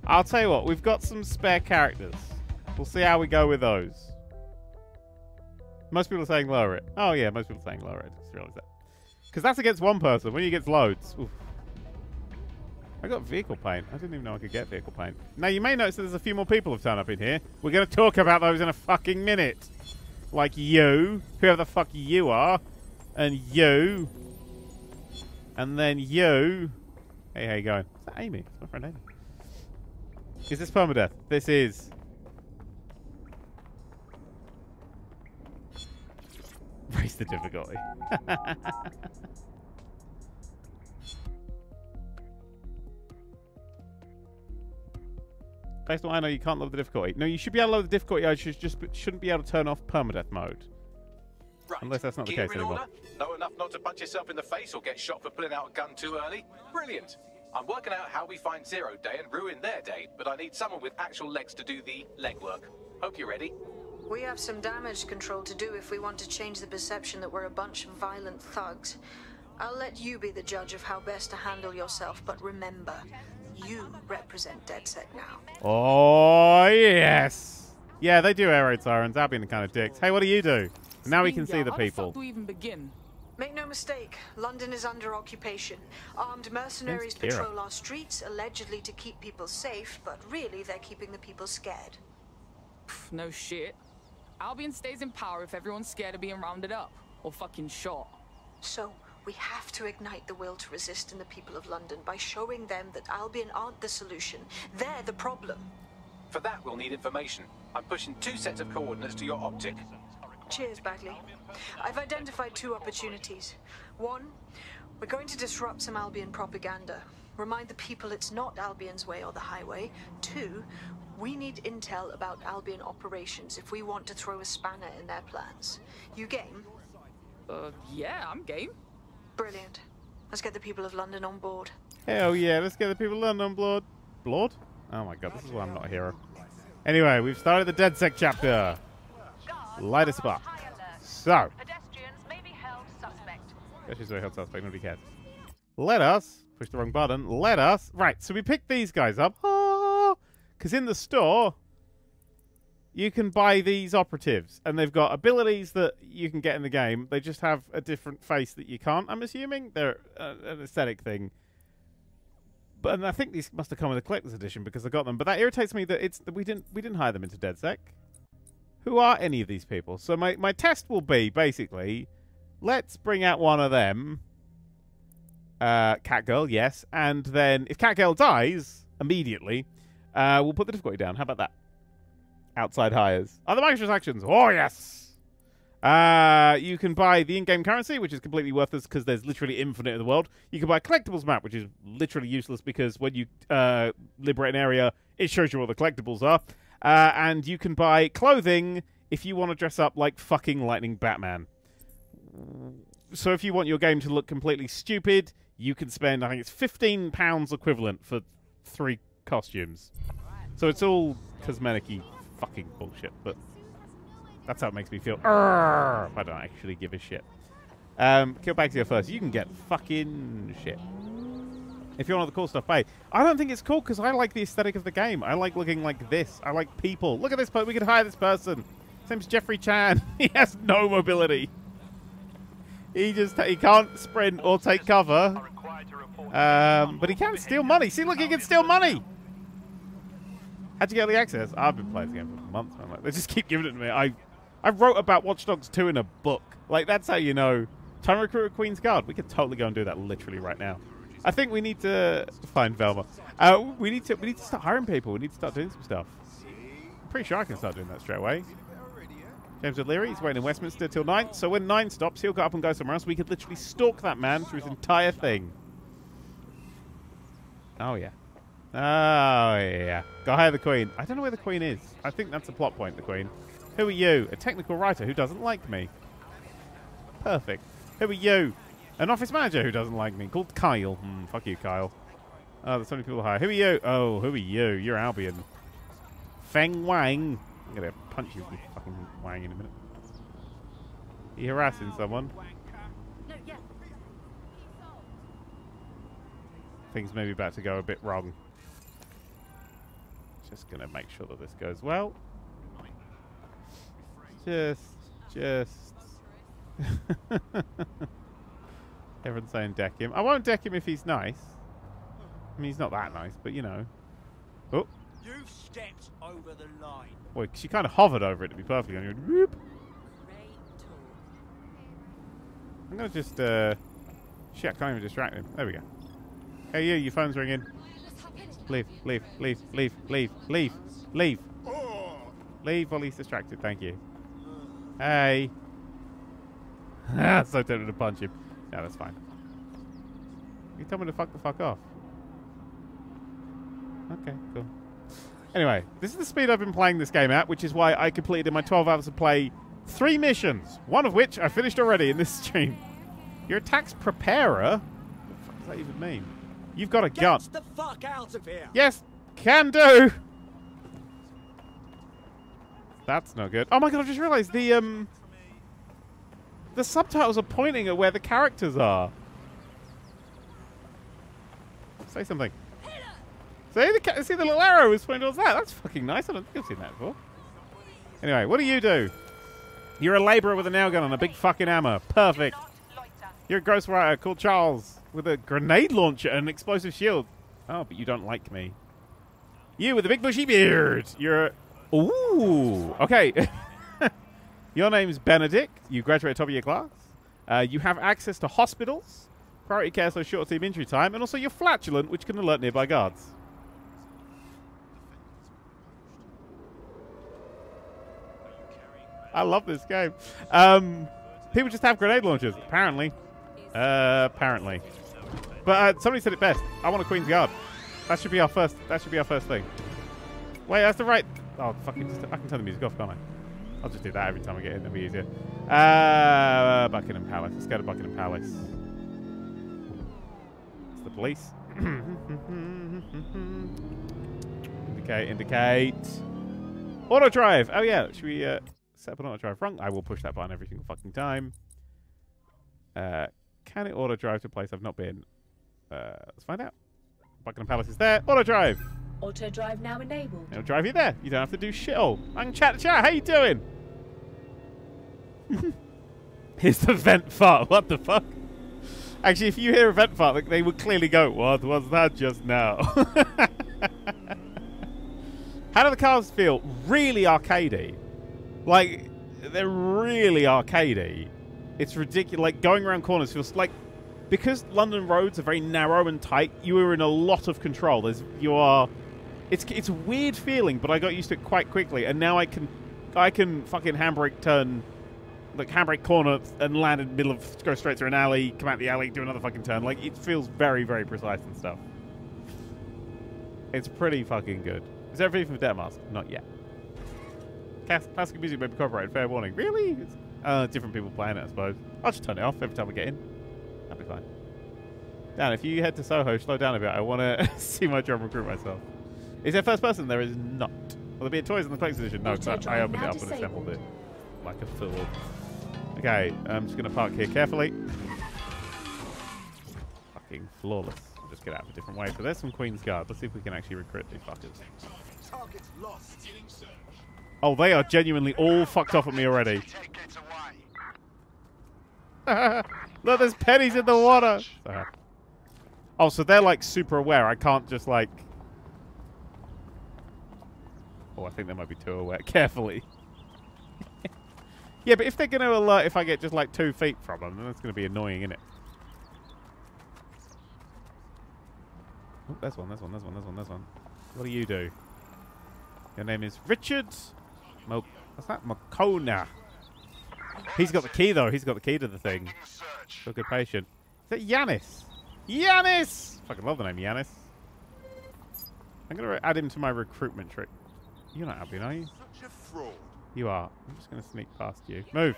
I'll tell you what, we've got some spare characters. We'll see how we go with those. Most people are saying lower it. Oh yeah, most people are saying lower it. Just realize that. Because that's against one person. When you get loads. Oof. I got vehicle paint. I didn't even know I could get vehicle paint. Now you may notice that there's a few more people have turned up in here. We're going to talk about those in a fucking minute. Like you. Whoever the fuck you are. And you. And then you. Hey, how you going? Is that Amy? It's my friend Amy. Is this permadeath? This is... Raise the difficulty. Based on what I know, you can't lower the difficulty. No, you should be able to lower the difficulty. I should just shouldn't be able to turn off permadeath mode. Right. Unless that's not the case anymore. Know enough not to punch yourself in the face or get shot for pulling out a gun too early. Brilliant. I'm working out how we find Zero Day and ruin their day, but I need someone with actual legs to do the legwork. Hope you're ready. We have some damage control to do if we want to change the perception that we're a bunch of violent thugs. I'll let you be the judge of how best to handle yourself, but remember, you represent DedSec now. Oh, yes. Yeah, they do air raid sirens. Albion are kind of dicks. Hey, what do you do? Now we can see the people. Do we even begin? Make no mistake, London is under occupation. Armed mercenaries patrol our streets, allegedly to keep people safe, but really they're keeping the people scared. Pff, no shit. Albion stays in power if everyone's scared of being rounded up or fucking shot. So we have to ignite the will to resist in the people of London by showing them that Albion aren't the solution. They're the problem. For that, we'll need information. I'm pushing 2 sets of coordinates to your optic. Cheers, Bagley. I've identified 2 opportunities. One, we're going to disrupt some Albion propaganda. Remind the people it's not Albion's way or the highway. 2, we need intel about Albion operations if we want to throw a spanner in their plans. You game? Yeah, I'm game. Brilliant. Let's get the people of London on board. Hell yeah, let's get the people of London on board. Blood? Oh my god, this is why I'm not a hero. Anyway, we've started the DedSec chapter. Light us up. So, she's a held suspect. Nobody cares. Let us push the wrong button. Let us. Right. So we picked these guys up. Oh, because in the store, you can buy these operatives, and they've got abilities that you can get in the game. They just have a different face that you can't. I'm assuming they're an aesthetic thing. But and I think these must have come with a collector's edition because I got them. But that irritates me that it's that we didn't hire them into DedSec. Who are any of these people? So my test will be, basically, let's bring out one of them. Catgirl, yes. And then, if Catgirl dies immediately, we'll put the difficulty down. How about that? Outside hires. Other microtransactions. Oh, yes! You can buy the in-game currency, which is completely worthless because there's literally infinite in the world. You can buy a collectibles map, which is literally useless because when you liberate an area, it shows you what the collectibles are. And you can buy clothing if you want to dress up like fucking Lightning Batman. So if you want your game to look completely stupid, you can spend, I think it's £15 equivalent for 3 costumes. So it's all cosmetic-y fucking bullshit, but that's how it makes me feel. Arrgh! I don't actually give a shit. Kill Bagley first. You can get fucking shit. If you want the cool stuff, hey. I don't think it's cool because I like the aesthetic of the game. I like looking like this. I like people. Look at this person. We could hire this person. His name's Jeffrey Chan. He has no mobility. He can't sprint or take cover. But he can steal money. See, look, he can steal money. How'd you get the access? I've been playing the game for months. Man. Like, they just keep giving it to me. I wrote about Watch Dogs 2 in a book. Like, that's how you know. Time to recruit a Queen's Guard. We could totally go and do that literally right now. I think we need to find Velma. We need to start hiring people. We need to start doing some stuff. I'm pretty sure I can start doing that straight away. James O'Leary is waiting in Westminster till 9. So when 9 stops, he'll get up and go somewhere else. We could literally stalk that man through his entire thing. Oh, yeah. Oh, yeah. Go hire the Queen. I don't know where the Queen is. I think that's a plot point, the Queen. Who are you? A technical writer who doesn't like me. Perfect. Who are you? An office manager who doesn't like me, called Kyle. Fuck you, Kyle. Oh, there's so many people to hire. Who are you? Oh, who are you? You're Albion. Feng Wang. I'm going to punch you with fucking Wang in a minute. Are you harassing someone? Things may be about to go a bit wrong. Just going to make sure that this goes well. Everyone's saying deck him. I won't deck him if he's nice. I mean, he's not that nice, but you know. Oh. You've stepped over the line. Boy, she kind of hovered over it to be perfectly honest. I'm going to just, shit, I can't even distract him. There we go. Hey, you, your phone's ringing. Leave, leave, leave, leave, leave, leave, leave. Leave while he's distracted, thank you. Hey. I'm so tempted to punch him. No, that's fine. You told me to fuck the fuck off. Okay, cool. Anyway, this is the speed I've been playing this game at, which is why I completed in my 12 hours of play 3 missions, one of which I finished already in this stream. You're a tax preparer? What the fuck does that even mean? You've got a gun. Get the fuck out of here! Yes, can do! That's no good. Oh my god, I just realised the subtitles are pointing at where the characters are. Say something. See the little arrow is pointing towards that. That's fucking nice. I don't think I've seen that before. Anyway, what do? You're a labourer with a nail gun and a big fucking hammer. Perfect. You're a gross writer called Charles with a grenade launcher and an explosive shield. Oh, but you don't like me. You with a big bushy beard. You're... Ooh. Okay. Your name's Benedict. You graduated top of your class. You have access to hospitals, priority care, so short team injury time, and also you're flatulent, which can alert nearby guards. I love this game. People just have grenade launchers, apparently. But somebody said it best. I want a Queen's Guard. That should be our first. That should be our first thing. Wait, that's the right. Oh fucking! I can turn the music off, can't I? I'll just do that every time I get in. That'll be easier. Buckingham Palace. Let's go to Buckingham Palace. It's the police. Indicate. Indicate. Auto drive. Oh yeah. Should we? Set up an auto drive wrong. I will push that button every single fucking time. Can it auto drive to a place I've not been? Let's find out. Buckingham Palace is there. Auto drive. Auto drive now enabled. It'll drive you there. You don't have to do shit all. I can chat to chat. How you doing? Here's the vent fart. What the fuck? Actually, if you hear a vent fart, they would clearly go, "What was that just now?" How do the cars feel? Really arcadey. Like, they're really arcadey. It's ridiculous. Like, going around corners feels like... Because London roads are very narrow and tight, you are in a lot of control. It's a weird feeling, but I got used to it quite quickly. And now I can fucking handbrake turn... Like, handbrake corner and land in the middle of... Go straight through an alley, come out the alley, do another fucking turn. Like, it feels very, very precise and stuff. It's pretty fucking good. Is everything from Deadmask? Not yet. Classical music may be copyrighted, fair warning. Really? It's, different people playing it, I suppose. I'll just turn it off every time we get in. That'll be fine. Dan, if you head to Soho, slow down a bit. I want to see my job recruit myself. Is there first person? There is not. Will there be a toys in the Collector's Edition? No, because I opened it up and assembled it. Like a fool. Okay, I'm just going to park here carefully. Fucking flawless. I'll just get out of a different way. So there's some Queen's Guard. Let's see if we can actually recruit these fuckers. Target's lost. Oh, they are genuinely all fucked off at me already. Look, there's pennies in the water. Oh, so they're like super aware. I can't just like... Oh, I think they might be too aware. Carefully. Yeah, but if they're going to alert if I get just like 2 feet from them, then that's going to be annoying, isn't it? Oh, there's one. What do you do? Your name is Richard... What's that? Mokona. He's got the key, though. He's got the key to the thing. Look at patient. Is that Yannis? Yannis! Fucking love the name Yannis. I'm going to add him to my recruitment trick. You're not Albion, are you? You are. I'm just going to sneak past you. Move.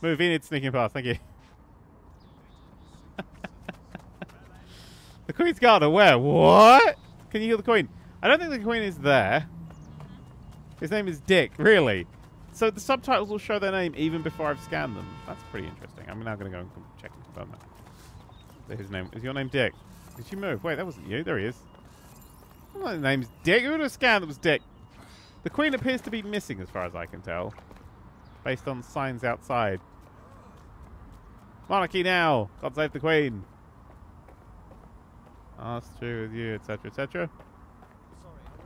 Move. Enid's sneaking past. Thank you. The Queen's Guard are where? What? Can you heal the Queen? I don't think the Queen is there. His name is Dick, really? So the subtitles will show their name even before I've scanned them. That's pretty interesting. I'm now going to go and check and confirm that. His name, is your name Dick? Did you move? Wait, that wasn't you. There he is. I don't know his name's Dick. Who would have scanned that was Dick? The Queen appears to be missing as far as I can tell. Based on signs outside. Monarchy now! God save the Queen! Oh, that's true with you, etc, etc.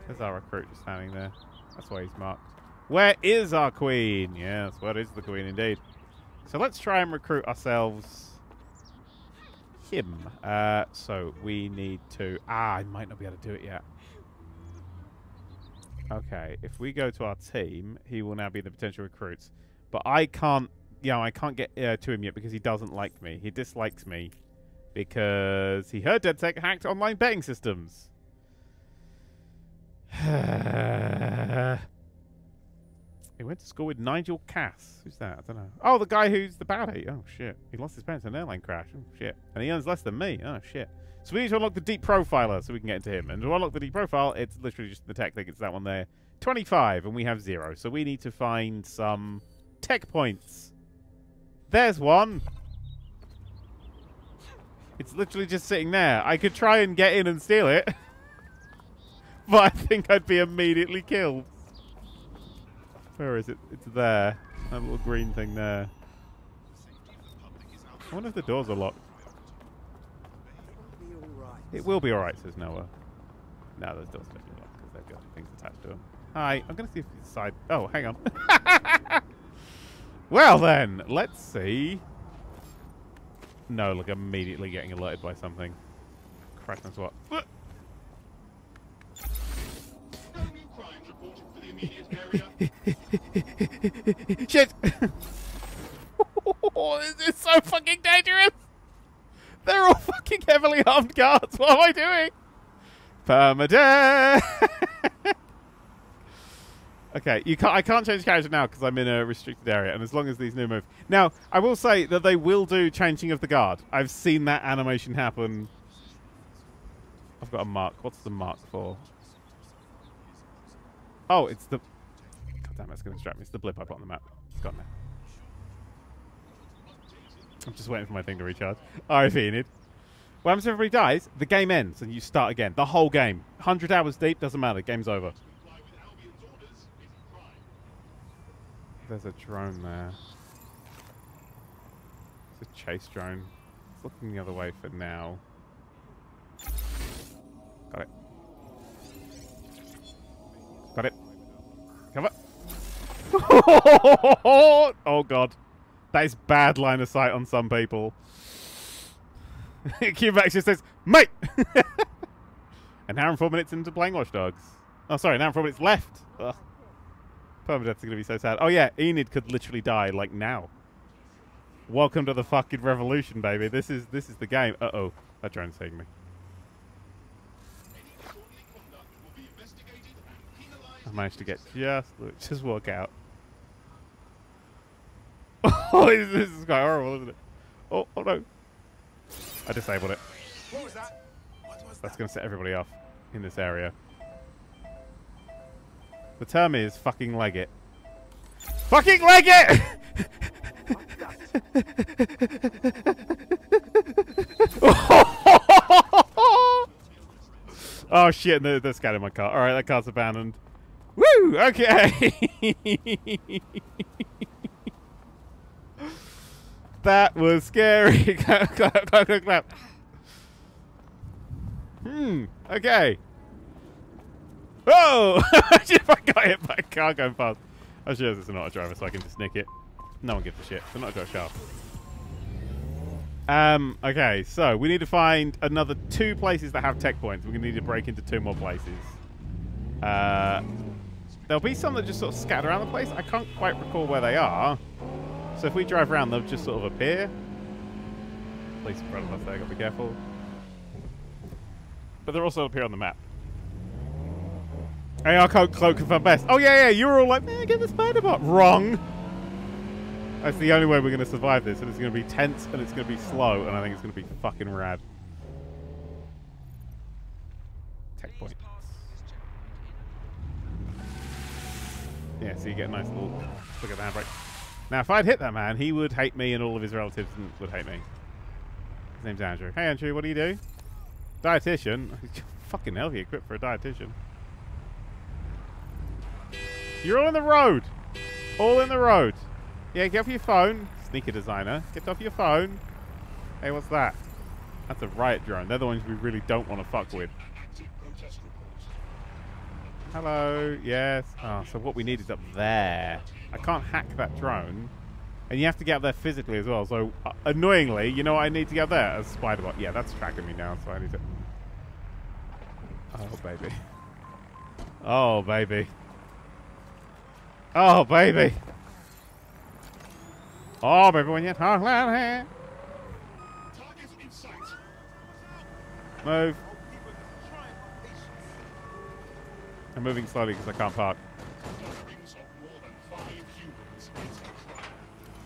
There's our recruit just standing there. That's why he's marked. Where is our Queen? Yes, where is the Queen indeed? So let's try and recruit ourselves him. So we need to... Ah, I might not be able to do it yet. Okay, if we go to our team, he will now be the potential recruits. But I can't... Yeah, you know, I can't get to him yet because he doesn't like me. He dislikes me because he heard DedSec hacked online betting systems. He went to school with Nigel Cass. Who's that? I don't know. Oh, the guy who's the baddie. Oh, shit. He lost his parents in an airline crash. Oh, shit. And he earns less than me. Oh, shit. So we need to unlock the deep profiler so we can get into him. And to unlock the deep profile, it's literally just the tech thing. It's that one there. 25, and we have 0. So we need to find some tech points. There's one. It's literally just sitting there. I could try and get in and steal it. But I think I'd be immediately killed. Where is it? It's there. That little green thing there. I wonder if the doors are locked. It will be alright, says Noah. No, those doors definitely locked because they've got things attached to them. Hi, I'm going to see if it's side... Oh, hang on. Well then, let's see. No, look, immediately getting alerted by something. Christ knows what. Shit! This is so fucking dangerous! They're all fucking heavily armed guards! What am I doing? Permadeath! Okay, I can't change character now because I'm in a restricted area, and as long as these new move... Now, I will say that they will do changing of the guard. I've seen that animation happen. I've got a mark. What's the mark for? Oh, it's the... God damn it, it's going to distract me. It's the blip I put on the map. It's gone now. I'm just waiting for my thing to recharge. RIP Enid. What happens if everybody dies? The game ends and you start again. The whole game. 100 hours deep, doesn't matter. Game's over. There's a drone there. It's a chase drone. It's looking the other way for now. Got it. Got it. Cover. Oh, God. That is bad line of sight on some people. QBax just says, mate! An hour and 4 minutes into playing Watch Dogs. Oh, sorry, an hour and 4 minutes left. Ugh. Permadeath's going to be so sad. Oh, yeah, Enid could literally die, like, now. Welcome to the fucking revolution, baby. This is the game. Uh-oh. That drone's seeing me. I managed to get just walk out. Oh, this is quite horrible, isn't it? Oh, oh no. I disabled it. What was that? That's going to set everybody off in this area. The term is fucking leg it. Fucking leg it! Oh shit, no, they're scanning my car. Alright, that car's abandoned. Woo! Okay! That was scary. Clap, clap, clap, clap. Okay. Oh! If I got hit by a car going past. I'm sure this is not a driver, so I can just nick it. No one gives a shit. They're not got sharp. Okay, so we need to find another 2 places that have tech points. We're going to need to break into 2 more places. There'll be some that just sort of scatter around the place. I can't quite recall where they are. So if we drive around, they'll just sort of appear. Police in front of us there, gotta be careful. But they'll also appear on the map. AR code cloak confirmed best. Oh yeah, yeah, you were all like, man, get the spider bot. Wrong. That's the only way we're gonna survive this, and it's gonna be tense and it's gonna be slow, and I think it's gonna be fucking rad. Tech point. Yeah, so you get a nice little look at the handbrake. Now, if I'd hit that man, he would hate me and all of his relatives would hate me. His name's Andrew. Hey, Andrew, what do you do? Dietitian. Fucking hell, you're equipped for a dietitian. You're all in the road. All in the road. Yeah, get off your phone. Sneaker designer. Get off your phone. Hey, what's that? That's a riot drone. They're the ones we really don't want to fuck with. Hello. Yes. Oh, so what we need is up there. I can't hack that drone. And you have to get up there physically as well. So, annoyingly, you know what I need to get up there? A spider bot. Yeah, that's tracking me now, so I need to... Oh, baby. Oh, baby. Oh, baby. Oh, baby, when you talk loud here. Move. I'm moving slowly because I can't park.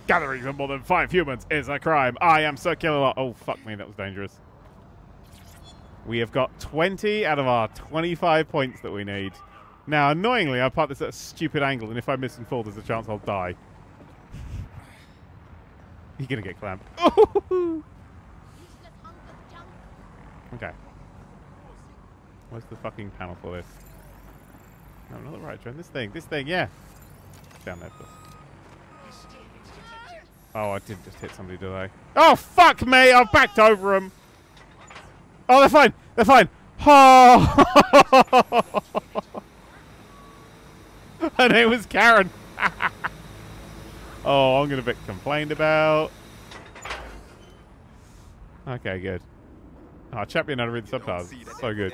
Gatherings of more than 5 humans is a crime. I am Sir Killer. Oh, fuck me. That was dangerous. We have got 20 out of our 25 points that we need. Now, annoyingly, I parked this at a stupid angle, and if I miss and fall, there's a chance I'll die. You're going to get clamped. Okay. Where's the fucking panel for this? No, not the right turn. This thing, yeah. Down there first. Oh, I did just hit somebody, did I? Oh, fuck me! I've backed over them! Oh, they're fine! They're fine! Oh! And it was Karen! Oh, I'm going to be complained about. Okay, good. Oh, champion, I read the subtitles. So good.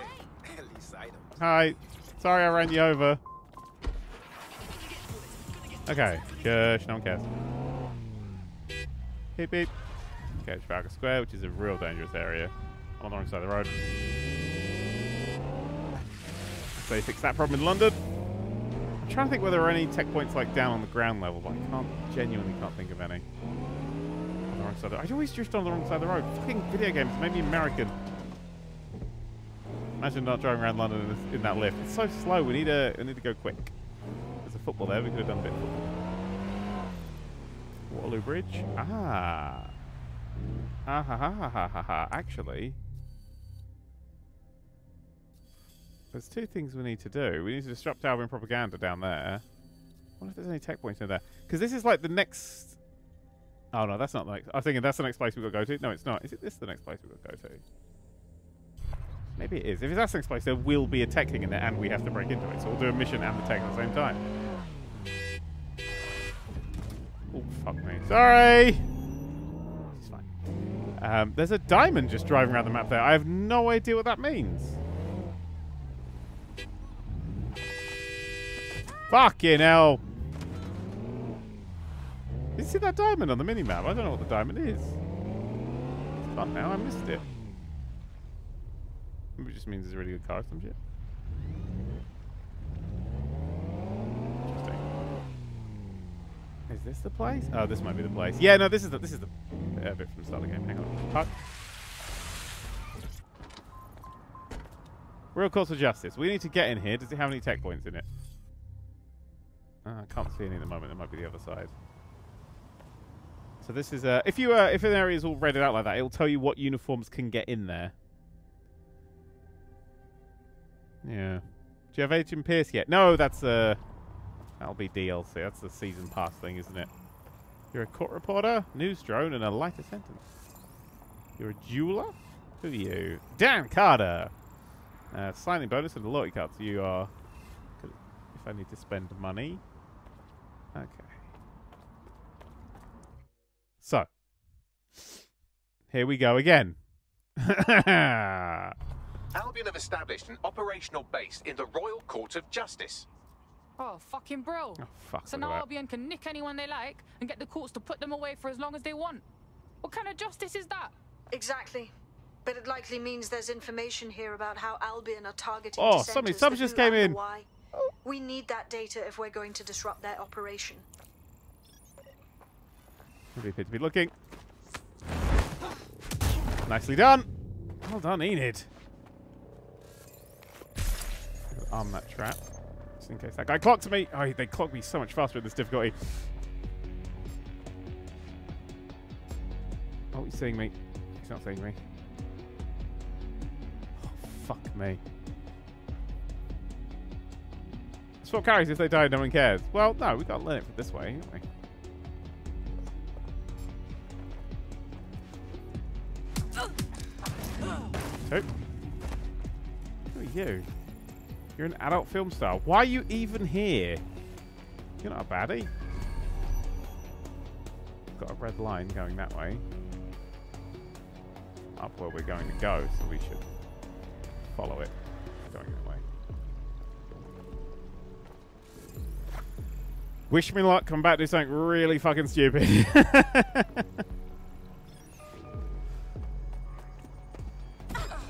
Hi. Sorry I ran you over. Okay. Gosh, no one cares. Beep, beep. Okay, Trafalgar Square, which is a real dangerous area. On the wrong side of the road. So you fix that problem in London. I'm trying to think whether there are any tech points like down on the ground level, but I genuinely can't think of any. On the wrong side of the road. I always drift on the wrong side of the road. Fucking video games, maybe American. Imagine not driving around London in that lift. It's so slow, we need to go quick. There's a football there, we could have done a bit of football. Waterloo Bridge? Ah. Ah ha ha ha ha ha ha. Actually, there's 2 things we need to do. We need to disrupt Albion propaganda down there. I wonder if there's any tech points in there. Because this is like the next... Oh, no, that's not the next... I was thinking that's the next place we've got to go to. No, it's not. Is it this the next place we've got to go to? Maybe it is. If it's that next place, there will be a tech thing in there and we have to break into it. So we'll do a mission and the tech at the same time. Oh, fuck me. Sorry! It's fine. There's a diamond just driving around the map there. I have no idea what that means. Fucking hell! Did you see that diamond on the minimap? I don't know what the diamond is. It's gone now, I missed it. Maybe it just means it's a really good car or some shit. Interesting. Is this the place? Oh, this might be the place. Yeah, no, this is the bit from the start of the game. Hang on. Park. Royal Courts of Justice. We need to get in here. Does it have any tech points in it? I can't see any at the moment. It might be the other side. So this is if an area is all redded out like that, it'll tell you what uniforms can get in there. Yeah. Do you have Agent Pierce yet? No, that's that'll be DLC. That's the season pass thing, isn't it? You're a court reporter, news drone, and a lighter sentence. You're a jeweler. Who are you? Dan Carter. Signing bonus and a loyalty card. So you are. If I need to spend money. Okay. So. Here we go again. Albion have established an operational base in the Royal Courts of Justice. Oh, fucking bro. Oh, fuck. So now Albion can nick anyone they like and get the courts to put them away for as long as they want. What kind of justice is that? Exactly. But it likely means there's information here about how Albion are targeting... Oh, somebody, subs just came in. Why. We need that data if we're going to disrupt their operation. We appear to be looking. Nicely done. Well done, Enid. Arm that trap. Just in case that guy clocked me. Oh, they clocked me so much faster with this difficulty. Oh, he's seeing me. He's not seeing me. Oh, fuck me. Swap carries, if they die, no one cares. Well, no, we've got to learn it from this way, haven't we? Oh. Who are you? You're an adult film star. Why are you even here? You're not a baddie. Got a red line going that way. Up where we're going to go, so we should follow it. Going that way. Wish me luck. Come back to something really fucking stupid.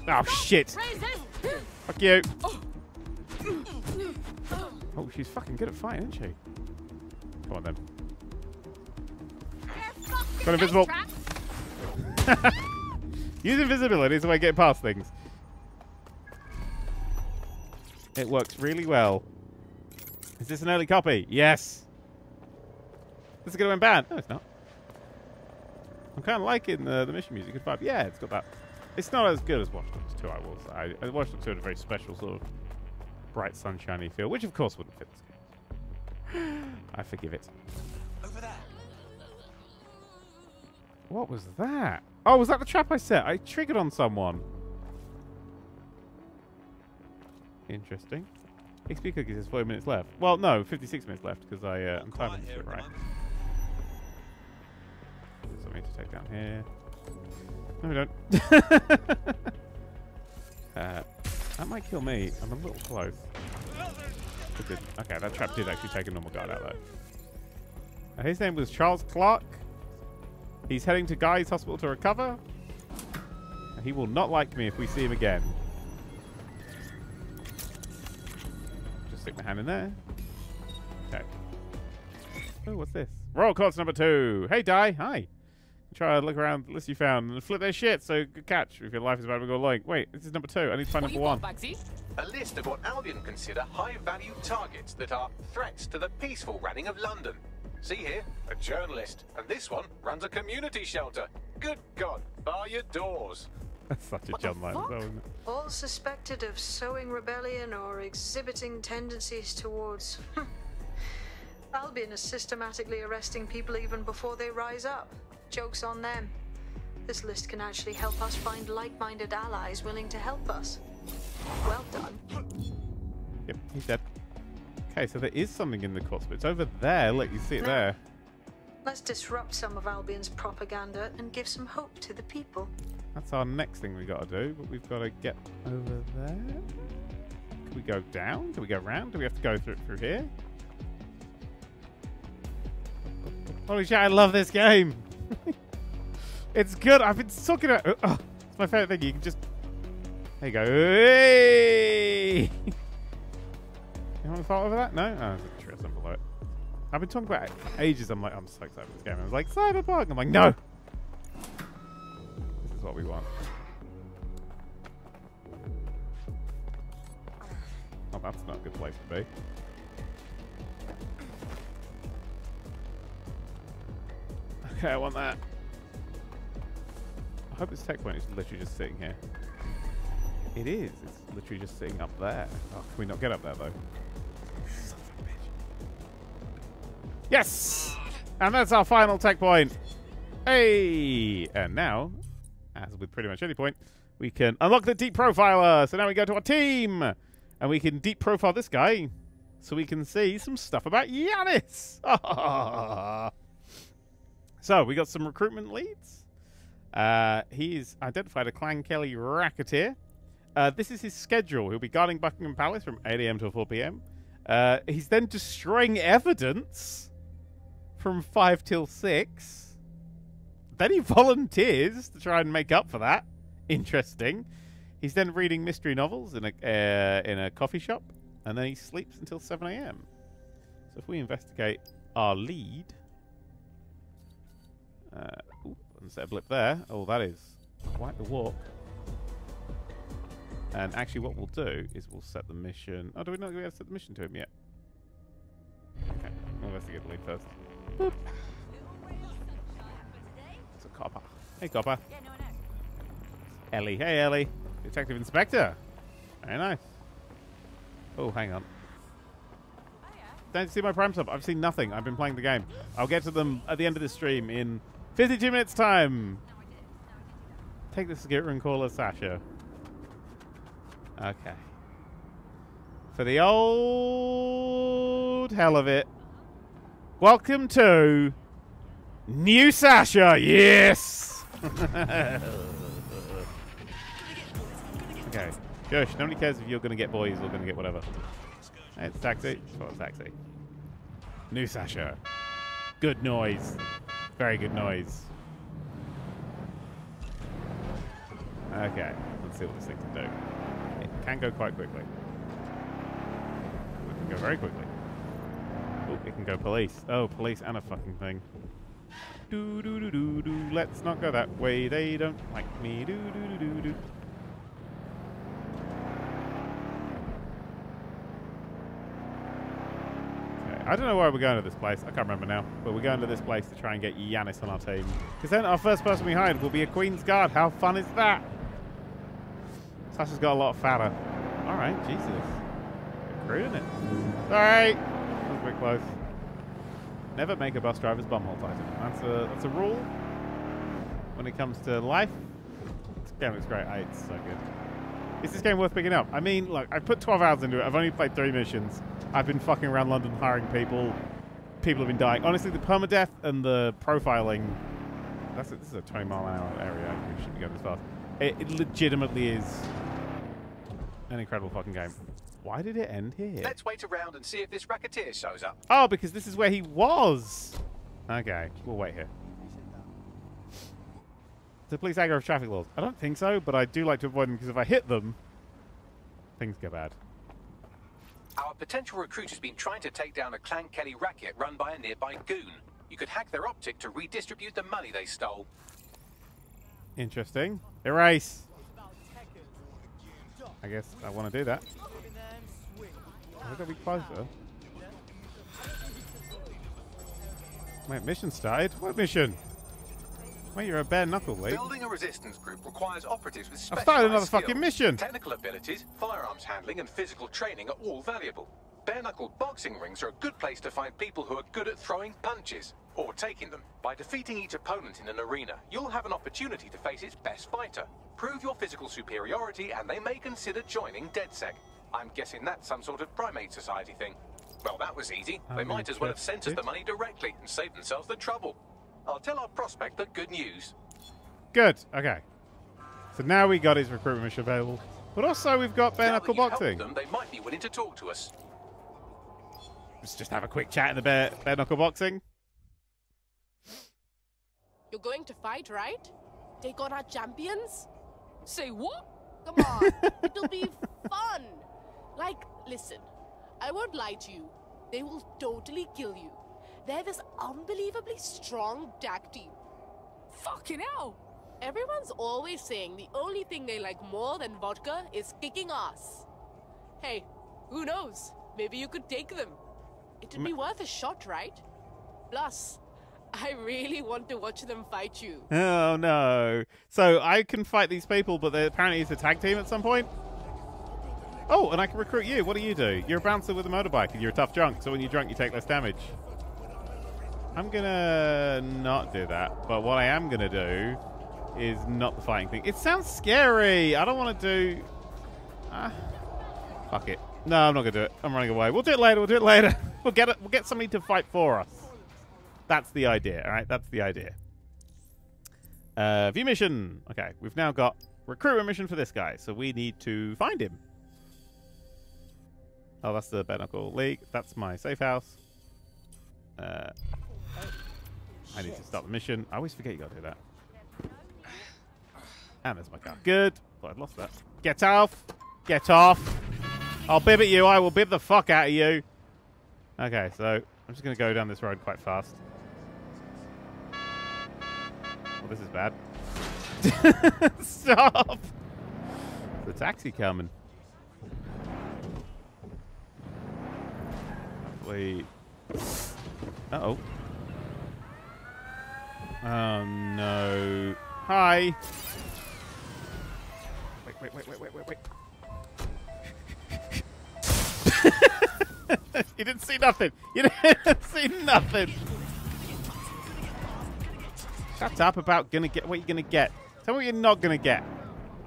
Oh, shit. Fuck you. Oh, she's fucking good at fighting, isn't she? Come on, then. Gone invisible. Use invisibility as a way to get past things. It works really well. Is this an early copy? Yes. This is going to win banned. No, it's not. I'm kind of liking the mission music. Good vibe. Yeah, it's got that. It's not as good as Watch Dogs 2, I will say. I Watch Dogs 2 had a very special sort of bright, sunshiny feel, which of course wouldn't fit this game. I forgive it. Over there. What was that? Oh, was that the trap I set? I triggered on someone. Interesting. XP cookies has 40 minutes left. Well, no, 56 minutes left because I'm timing this shit right. There's something to take down here. No, we don't. That might kill me. I'm a little close. Okay, that trap did actually take a normal guard out, though. His name was Charles Clark. He's heading to Guy's Hospital to recover. And he will not like me if we see him again. Just stick my hand in there. Okay. Oh, what's this? Royal Courts number 2. Hey, Di. Hi. Try to look around the list you found and flip their shit, so good catch. If your life is about to go like, wait, this is number 2. I need to find number 1. A list of what Albion consider high-value targets that are threats to the peaceful running of London. See here, a journalist, and this one runs a community shelter. Good God, bar your doors. That's such a John Lennon, though, isn't it? All suspected of sowing rebellion or exhibiting tendencies towards... Albion is systematically arresting people even before they rise up. Joke's on them. This list can actually help us find like-minded allies willing to help us. Well done. Yep, he's dead. Okay, so there is something in the courts, but it's over there. Look, you see it there. Let's disrupt some of Albion's propaganda and give some hope to the people. That's our next thing we got to do, but we've got to get over there. Can we go down? Can we go round? Do we have to go through here? Holy shit, I love this game. It's good. I've been talking about. Oh, it's my favorite thing. You can just. There you go. Hey! You want to fall over that? No. Oh, there's a treasure below it. I've been talking about it for ages. I'm like, I'm so excited for this game. I was like, Cyberpunk. I'm like, no. This is what we want. Oh, that's not a good place to be. Okay, I want that. I hope this tech point is literally just sitting here. It is. It's literally just sitting up there. Oh, can we not get up there, though? Son of a bitch. Yes! And that's our final tech point. Hey! And now, as with pretty much any point, we can unlock the deep profiler. So now we go to our team. And we can deep profile this guy so we can see some stuff about Yannis. Oh. So, we got some recruitment leads. He's identified a Clan Kelly racketeer. This is his schedule. He'll be guarding Buckingham Palace from 8 AM to 4 PM. He's then destroying evidence from 5 till 6. Then he volunteers to try and make up for that. Interesting. He's then reading mystery novels in a coffee shop. And then he sleeps until 7 AM. So, if we investigate our lead... ooh, set a blip there. Oh, that is quite the walk. And actually, what we'll do is we'll set the mission. Oh, do we not have to set the mission to him yet? Okay, we'll investigate the lead first. Boop. It's a copper. Hey, copper. Yeah, no one else. Ellie. Hey, Ellie. Detective Inspector. Very nice. Oh, hang on. Don't see my prime sub. I've seen nothing. I've been playing the game. I'll get to them at the end of this stream in 52 minutes time. Take the scooter and call her Sasha. Okay. For the old hell of it. Welcome to New Sasha. Yes. Okay. Josh, nobody cares if you're going to get boys or going to get whatever. It's taxi. Oh, it's taxi. New Sasha. Good noise. Very good noise. Okay, let's see what this thing can do. It can go quite quickly. It can go very quickly. Oh, it can go police. Oh, police and a fucking thing. Do do do do do. Let's not go that way. They don't like me. Do do do do do. Okay. I don't know why we're going to this place. I can't remember now. But we're going to this place to try and get Yannis on our team. Because then our first person we hired will be a Queen's Guard. How fun is that? Sasha's got a lot fatter. All right, Jesus. Good crew, isn't it? Sorry. That was a bit close. Never make a bus driver's bumhole title. That's a rule when it comes to life. This game looks great. It's so good. Is this game worth picking up? I mean, look, I put 12 hours into it. I've only played 3 missions. I've been fucking around London hiring people. People have been dying. Honestly, the permadeath and the profiling. This is a 20-mile-an-hour area. We shouldn't go this fast. It legitimately is an incredible fucking game. Why did it end here? Let's wait around and see if this racketeer shows up. Oh, because this is where he was. Okay, we'll wait here. The police aggro of traffic laws. I don't think so, but I do like to avoid them because if I hit them, things go bad. Our potential recruit has been trying to take down a Clan Kelly racket run by a nearby goon. You could hack their optic to redistribute the money they stole. Interesting. Erase. I guess I want to do that. We've got to be closer. Wait, mission started? What mission? Wait, you're a bare knuckle, Lee. Building a resistance group requires operatives with specialized skills. I've started another fucking mission. Technical abilities, firearms handling, and physical training are all valuable. Bare knuckle boxing rings are a good place to find people who are good at throwing punches or taking them. By defeating each opponent in an arena, you'll have an opportunity to face its best fighter. Prove your physical superiority, and they may consider joining DedSec. I'm guessing that's some sort of primate society thing. Well, that was easy. They might as well have sent us the money directly and saved themselves the trouble. I'll tell our prospect the good news. Good. Okay. So now we got his recruitment mission available, but also we've got bare knuckle boxing. They might be willing to talk to us. Let's just have a quick chat in the bare knuckle boxing. You're going to fight, right? They got our champions? Say what? Come on. It'll be fun. Like, listen, I won't lie to you. They will totally kill you. They're this unbelievably strong tag team. Fucking hell. Everyone's always saying the only thing they like more than vodka is kicking ass. Hey, who knows? Maybe you could take them. It'd be worth a shot, right? Plus, I really want to watch them fight you. Oh, no. So I can fight these people, but apparently it's a tag team at some point? Oh, and I can recruit you. What do? You're a bouncer with a motorbike, and you're a tough drunk, so when you're drunk, you take less damage. I'm going to not do that, but what I am going to do is not the fighting thing. It sounds scary. I don't want to do... fuck it. No, I'm not going to do it. I'm running away. We'll do it later. We'll do it later. We'll get somebody to fight for us. That's the idea, all right? That's the idea. View mission. Okay, we've now got recruitment mission for this guy, so we need to find him. Oh, that's the Bare Knuckle League. That's my safe house. I need to start the mission. I always forget you gotta do that. And there's my car. Good. Thought I'd lost that. Get off. Get off. I'll bib at you. I will bib the fuck out of you. Okay, so I'm just gonna go down this road quite fast. Well, this is bad. Stop. The taxi coming. Hopefully. Uh-oh. Oh, no. Hi. Wait. You didn't see nothing. You didn't see nothing. Shut up about gonna get what you're gonna get. Tell me what you're not gonna get.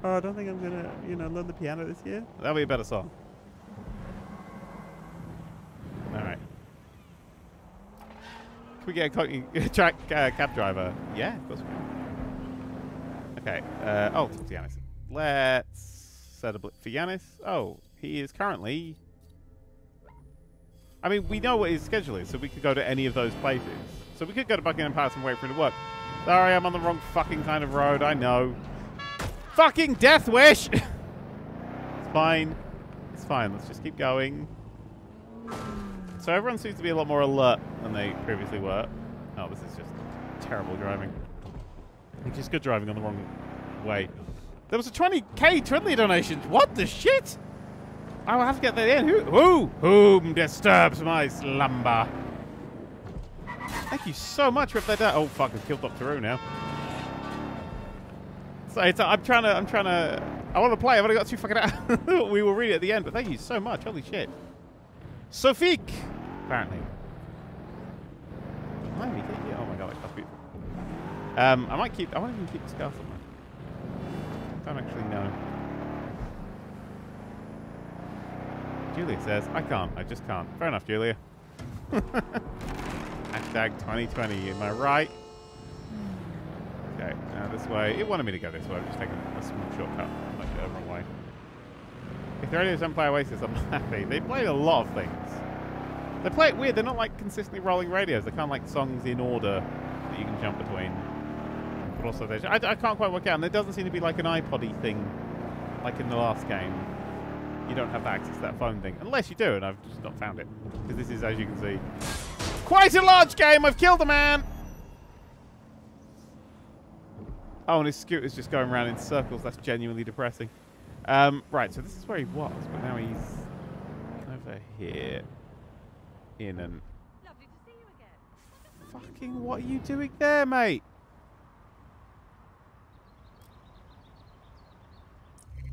Oh, I don't think I'm gonna, you know, learn the piano this year. That'll be a better song. All right. Can we get a cab driver? Yeah, of course we can. Okay. Oh, talk to Yannis. Let's set a blip for Yannis. Oh, he is currently... I mean, we know what his schedule is, so we could go to any of those places. So we could go to Buckingham Palace and wait for him to work. Sorry, I'm on the wrong fucking kind of road. I know. Fucking death wish! It's fine. It's fine. Let's just keep going. So everyone seems to be a lot more alert than they previously were. Oh, this is just terrible driving. Which is good driving on the wrong way. There was a 20k Twiddly donation. What the shit? I will have to get that in. Whom disturbs my slumber? Thank you so much, Rip That Down. Oh fuck, I've killed Dr. O now. So I want to play. I've only got two fucking hours. We will read it at the end, but thank you so much. Holy shit. Sofik, apparently. Oh my god, that's beautiful. I might keep. I won't even keep the scarf on. I don't actually know. Julia says, I can't. I just can't. Fair enough, Julia. Hashtag 2020. Am I right? Okay, now this way. It wanted me to go this way. I'm just taking a small shortcut. Like the other way. If the radio doesn't play Oasis, I'm happy. They played a lot of things. They play it weird. They're not like consistently rolling radios. They're kind of like songs in order that you can jump between. But also, I can't quite work out. And there doesn't seem to be like an iPod-y thing like in the last game. You don't have access to that phone thing. Unless you do, and I've just not found it. Because this is, as you can see, quite a large game! I've killed a man! Oh, and his scooter's just going around in circles. That's genuinely depressing. Right, so this is where he was, but now he's over here. In and... Lovely to see you again. Fucking what are you doing there, mate?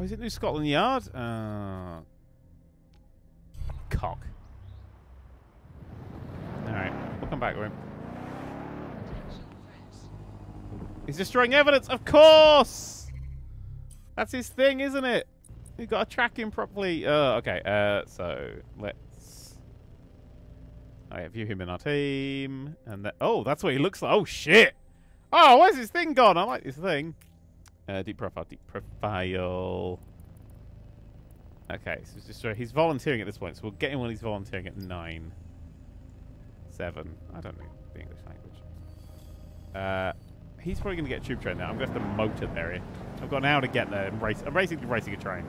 Oh, is it New Scotland Yard? Cock. Alright, we'll come back to him. He's destroying evidence, of course! That's his thing, isn't it? We've got to track him properly. Okay, so let's... I view him in our team. And that... Oh, that's what he looks like. Oh, shit! Oh, where's his thing gone? I like this thing. Deep profile, deep profile. Okay, so he's volunteering at this point, so we'll get him when he's volunteering at 9. 7. I don't know the English language. He's probably going to get a tube train now. I'm going to have to motor there. I've got an hour to get there. I'm basically racing a train.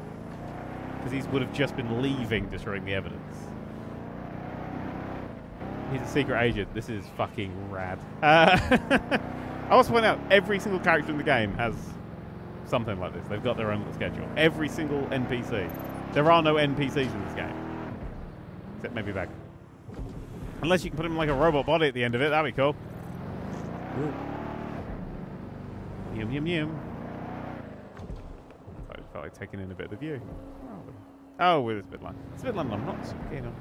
Because he would have just been leaving, destroying the evidence. He's a secret agent. This is fucking rad. I also point out, every single character in the game has... something like this. They've got their own little schedule. Every single NPC. There are no NPCs in this game. Except maybe Bagley. Unless you can put him like a robot body at the end of it. That'd be cool. Ooh. Yum, yum, yum. I felt like taking in a bit of the view. Oh, with this midline. It's midline I'm not so keen on.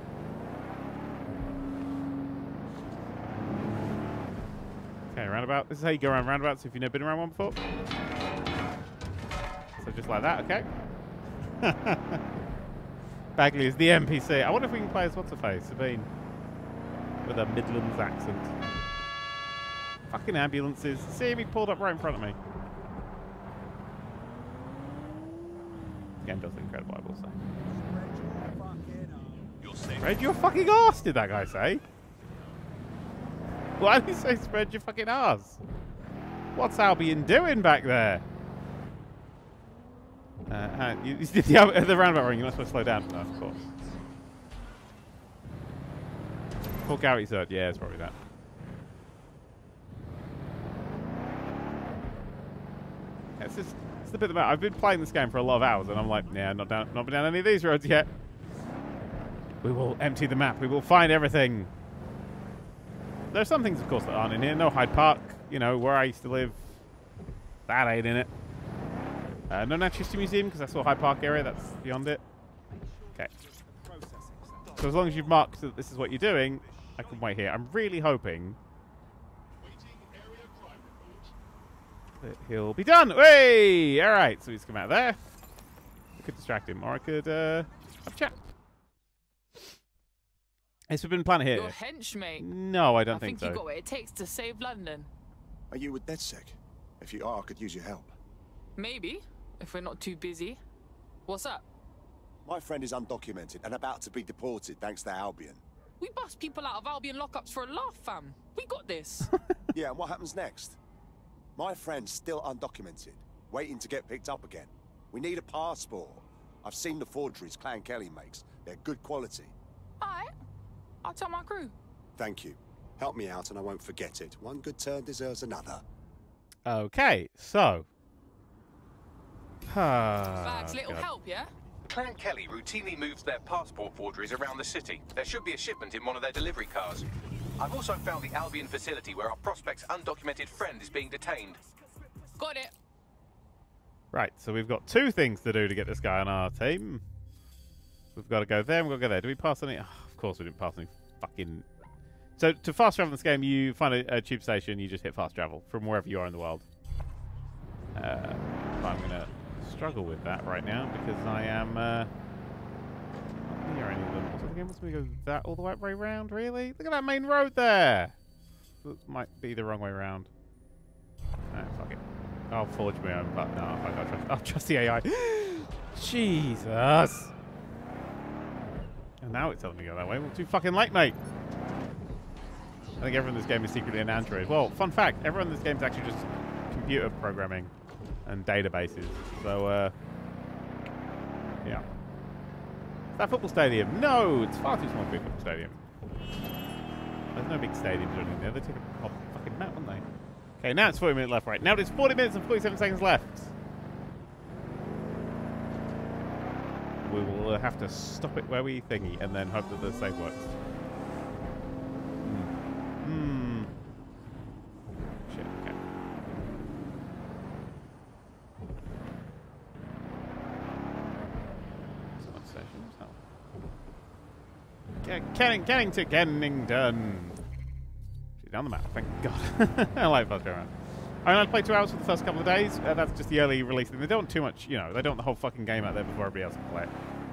Okay, roundabout. This is how you go around roundabouts if you've never been around one before. So just like that, okay. Bagley is the NPC. I wonder if we can play as what's-her-face, Sabine. With a Midlands accent. Fucking ambulances. See, he pulled up right in front of me. This game does look incredible, I will say. Spread your fucking ass, did that guy say? Why did he say spread your fucking ass? What's Albion doing back there? You did the roundabout ring, you're not supposed to slow down. No, of course. Poor Gary's hurt. Yeah, it's probably that. Yeah, it's the bit about I've been playing this game for a lot of hours, and I'm like, yeah, not been down any of these roads yet. We will empty the map. We will find everything. There's some things, of course, that aren't in here. No Hyde Park. You know where I used to live. That ain't in it. No Natural History Museum, because that's all Hyde Park area, that's beyond it. Okay. So as long as you've marked that this is what you're doing, I can wait here. I'm really hoping that he'll be done. Hey! Alright, so he's come out there. I could distract him, or I could have a chat. Has we been planning here? You're a henchmate. No, I don't think so. I think you got what it takes to save London. Are you with DedSec? If you are, I could use your help. Maybe. If we're not too busy. What's up? My friend is undocumented and about to be deported thanks to Albion. We bust people out of Albion lockups for a laugh, fam. We got this. Yeah, and what happens next? My friend's still undocumented, waiting to get picked up again. We need a passport. I've seen the forgeries Clan Kelly makes. They're good quality. Alright. I'll tell my crew. Thank you. Help me out and I won't forget it. One good turn deserves another. Okay, so... Fags, little help, yeah? Clan Kelly routinely moves their passport forgeries around the city. There should be a shipment in one of their delivery cars. I've also found the Albion facility where our prospect's undocumented friend is being detained. Got it. Right, so we've got two things to do to get this guy on our team. We've got to go there and we've got to go there. Do we pass any? Oh, of course we didn't pass any fucking... So to fast travel in this game, you find a tube station, you just hit fast travel from wherever you are in the world. I'm going to struggle with that right now because I am... near any of them. So the game wants me to go that all the way round, really? Look at that main road there! That might be the wrong way round. Nah, fuck it. I'll forge my own, but no, I'll trust the AI. Jesus! And now it's telling me to go that way. We're too fucking late, mate! I think everyone in this game is secretly an android. Well, fun fact, everyone in this game is actually just computer programming and databases. So, yeah. Is that football stadium? No! It's far too small to be a football stadium. There's no big stadiums or anything there. They took a whole fucking map, didn't they? Okay, now it's 40 minutes left, right? Now it's 40 minutes and 47 seconds left. We will have to stop it where we thingy and then hope that the save works. Hmm. Shit, okay. Canning to Kennington. She's down the map, thank God. I like fast going around. I mean, I played 2 hours for the first couple of days. That's just the early release thing. They don't want too much, you know, they don't want the whole fucking game out there before everybody else can play it.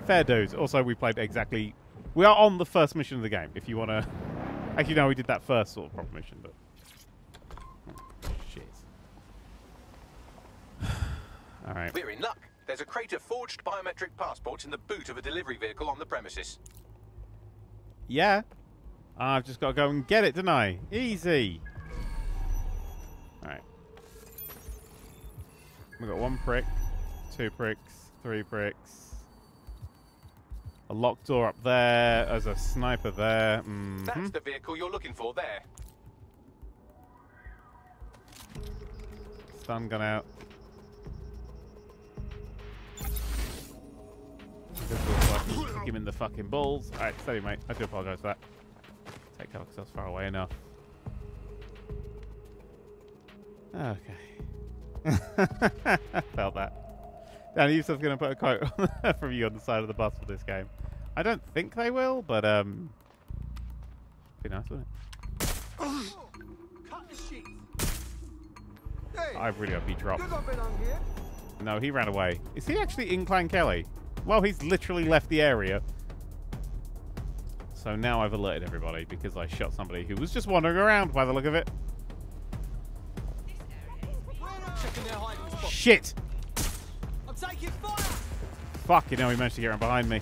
Fair dues. Also, we played exactly... We are on the first mission of the game, if you want to... Actually, no, we did that first sort of proper mission, but... Oh, shit. Alright. We're in luck. There's a crate of forged biometric passports in the boot of a delivery vehicle on the premises. Yeah. I've just got to go and get it, didn't I? Easy. Alright. We've got one prick, two pricks, three pricks. A locked door up there. There's a sniper there. Mm-hmm. That's the vehicle you're looking for there. Stun gun out. Kick him in the fucking balls. Alright, steady, mate. I do apologise for that. Take cover because I was far away enough. Okay. Felt that. Dan, Yusuf's going to put a quote from you on the side of the bus for this game. I don't think they will, but be nice, wouldn't it? Cut the sheets. Hey, I really hope he dropped. No, he ran away. Is he actually in Clan Kelly? Well, he's literally left the area. So now I've alerted everybody because I shot somebody who was just wandering around by the look of it. Shit! Taking fire! Fuck, you know, he managed to get around behind me.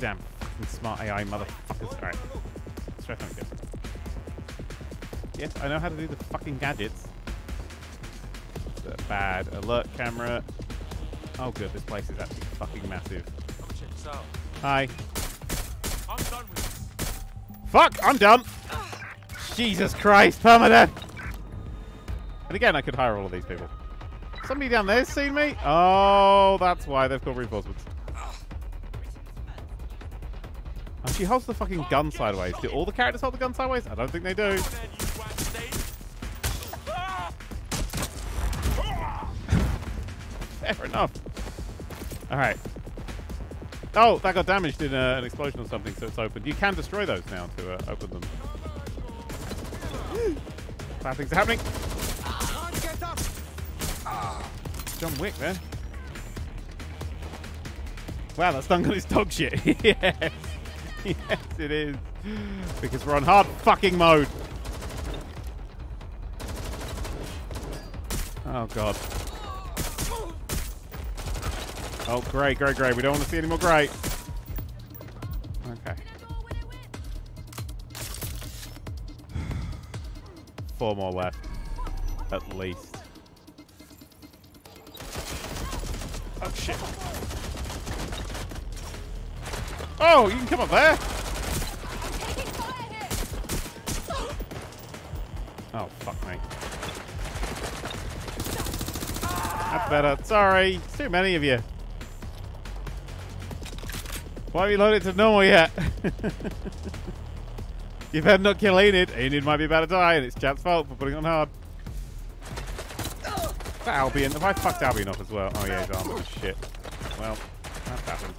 Damn, smart AI motherfuckers. Alright. Let's try something different. Yes, I know how to do the fucking gadgets. Bad alert camera. Oh, good, this place is actually fucking massive. Hi. I'm done with this. Fuck, I'm done! Jesus Christ, permadeath! And again, I could hire all of these people. Somebody down there's seen me? Oh, that's why they've called reinforcements. Oh, she holds the fucking gun sideways. Do all the characters hold the gun sideways? I don't think they do. Fair enough. Alright. Oh, that got damaged in an explosion or something, so it's opened. You can destroy those now to open them. Bad things are happening. John Wick there. Wow, that stun gun is dog shit. Yes. Yes, it is. Because we're on hard fucking mode. Oh, God. Oh, grey. We don't want to see any more grey. Okay. Four more left. At least. Oh, shit. Oh, you can come up there. Oh, fuck me. That's better. Sorry. It's too many of you. Why have you loaded to normal yet? You better not kill Enid. Enid might be about to die, and it's Chap's fault for putting it on hard. That Albion. Have I fucked Albion off as well? Oh, yeah, he's armed. Shit. Well, that's happened.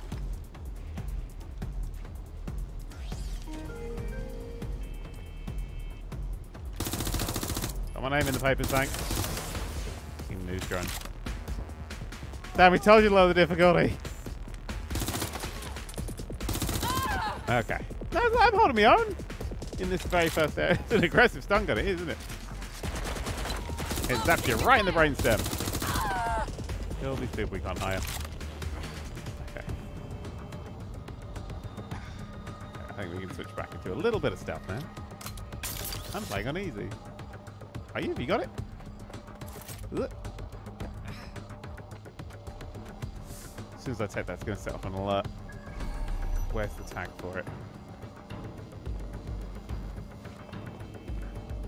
Got my name in the paper, thanks. Even news drone. Damn, we told you to lower the difficulty. Okay. No, I'm holding my own in this very first area. It's an aggressive stun gun, it is, isn't it? It zaps you right in the brainstem. Kill these people we can't hire. Okay. I think we can switch back into a little bit of stuff now. I'm playing on easy. Are you? Have you got it? Look. As soon as I take that, it's going to set off an alert. Where's the tag for it?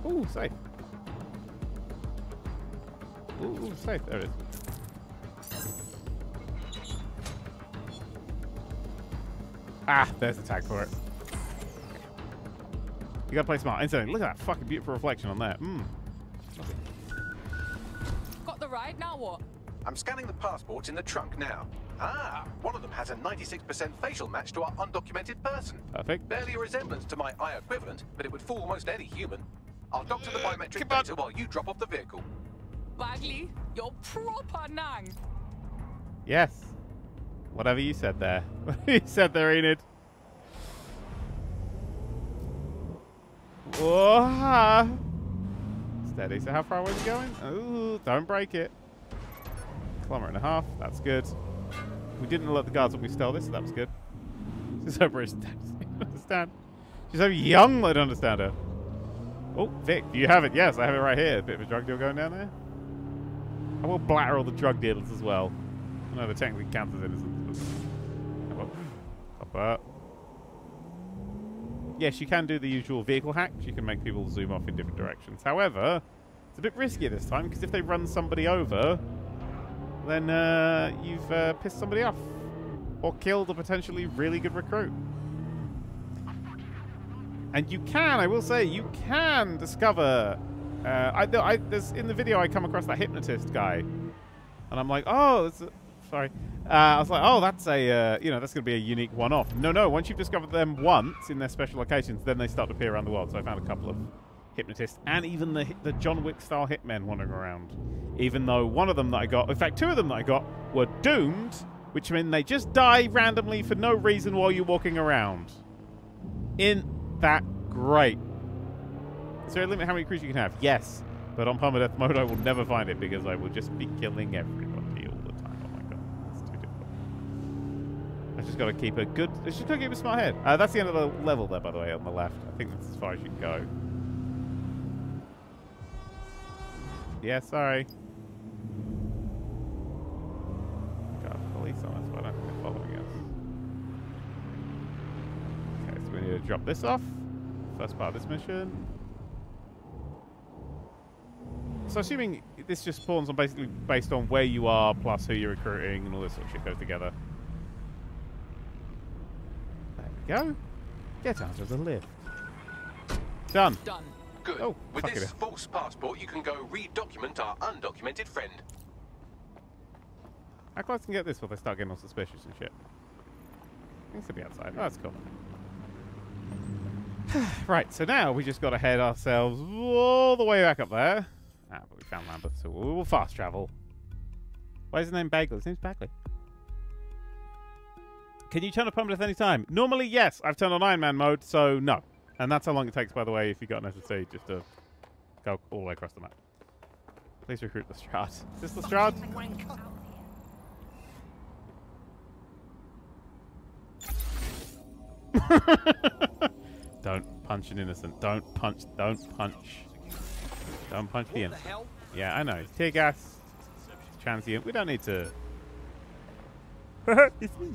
Ooh, safe. Ooh, safe. There it is. Ah, there's the tag for it. You gotta play smart. Instantly, look at that fucking beautiful reflection on that. Mmm. Got the ride, now what? I'm scanning the passports in the trunk now. Ah, one of them has a 96% facial match to our undocumented person. Perfect. Barely a resemblance to my eye equivalent, but it would fool most any human. I'll doctor the biometric data while you drop off the vehicle. Bagley, you're proper nang. Yes. Whatever you said there. Whatever you said there, Enid. Oh, ha. Steady. So how far away are we going? Ooh, don't break it. 1.5 kilometers. That's good. We didn't let the guards up. We stole this. So that was good. She's so British. Understand? She's so young. I don't understand her. Oh, Vic, do you have it? Yes, I have it right here. A bit of a drug deal going down there. I will blatter all the drug dealers as well. I know they're technically counts as innocent. Up, up. Yes, you can do the usual vehicle hacks. You can make people zoom off in different directions. However, it's a bit riskier this time because if they run somebody over, then you've pissed somebody off or killed a potentially really good recruit. And you can, I will say, you can discover... there's, in the video, I come across that hypnotist guy. And I'm like, oh, that's a, sorry. I was like, oh, that's a, you know, that's going to be a unique one-off. No, no, once you've discovered them once in their special locations, then they start to appear around the world. So I found a couple of hypnotists and even the John Wick-style hitmen wandering around. Even though one of them that I got, in fact, two of them that I got, were doomed, which meant they just die randomly for no reason while you're walking around. In... that great. Is there a limit how many crews you can have? Yes, but on permadeath mode I will never find it because I will just be killing everybody all the time. Oh my god, that's too difficult. I just got to keep a good. I just got to keep a smart head. That's the end of the level there, by the way, on the left. I think that's as far as you can go. Yeah, sorry. Got police on us, but I don't think they're following us. We need to drop this off. First part of this mission. So assuming this just spawns on basically based on where you are plus who you're recruiting and all this sort of shit goes together. There we go. Get out of the lift. Done. Done. Good. Oh, with this false passport you can go redocument our undocumented friend. How close can I get this before they start getting all suspicious and shit? I think it's gonna be outside. Oh, that's cool. Right, so now we just got to head ourselves all the way back up there. Ah, but we found Lambeth, so we will fast travel. Why is his name Bagley? His name's Bagley. Can you turn on permadeath any time? Normally, yes. I've turned on Iron Man mode, so no. And that's how long it takes, by the way, if you've got an SSC, just to go all the way across the map. Please recruit the Strad. Is this the Strad? Don't punch an innocent. Don't punch. Don't punch. Don't punch the innocent. Yeah, I know. Tear gas. Transient. We don't need to. It's me.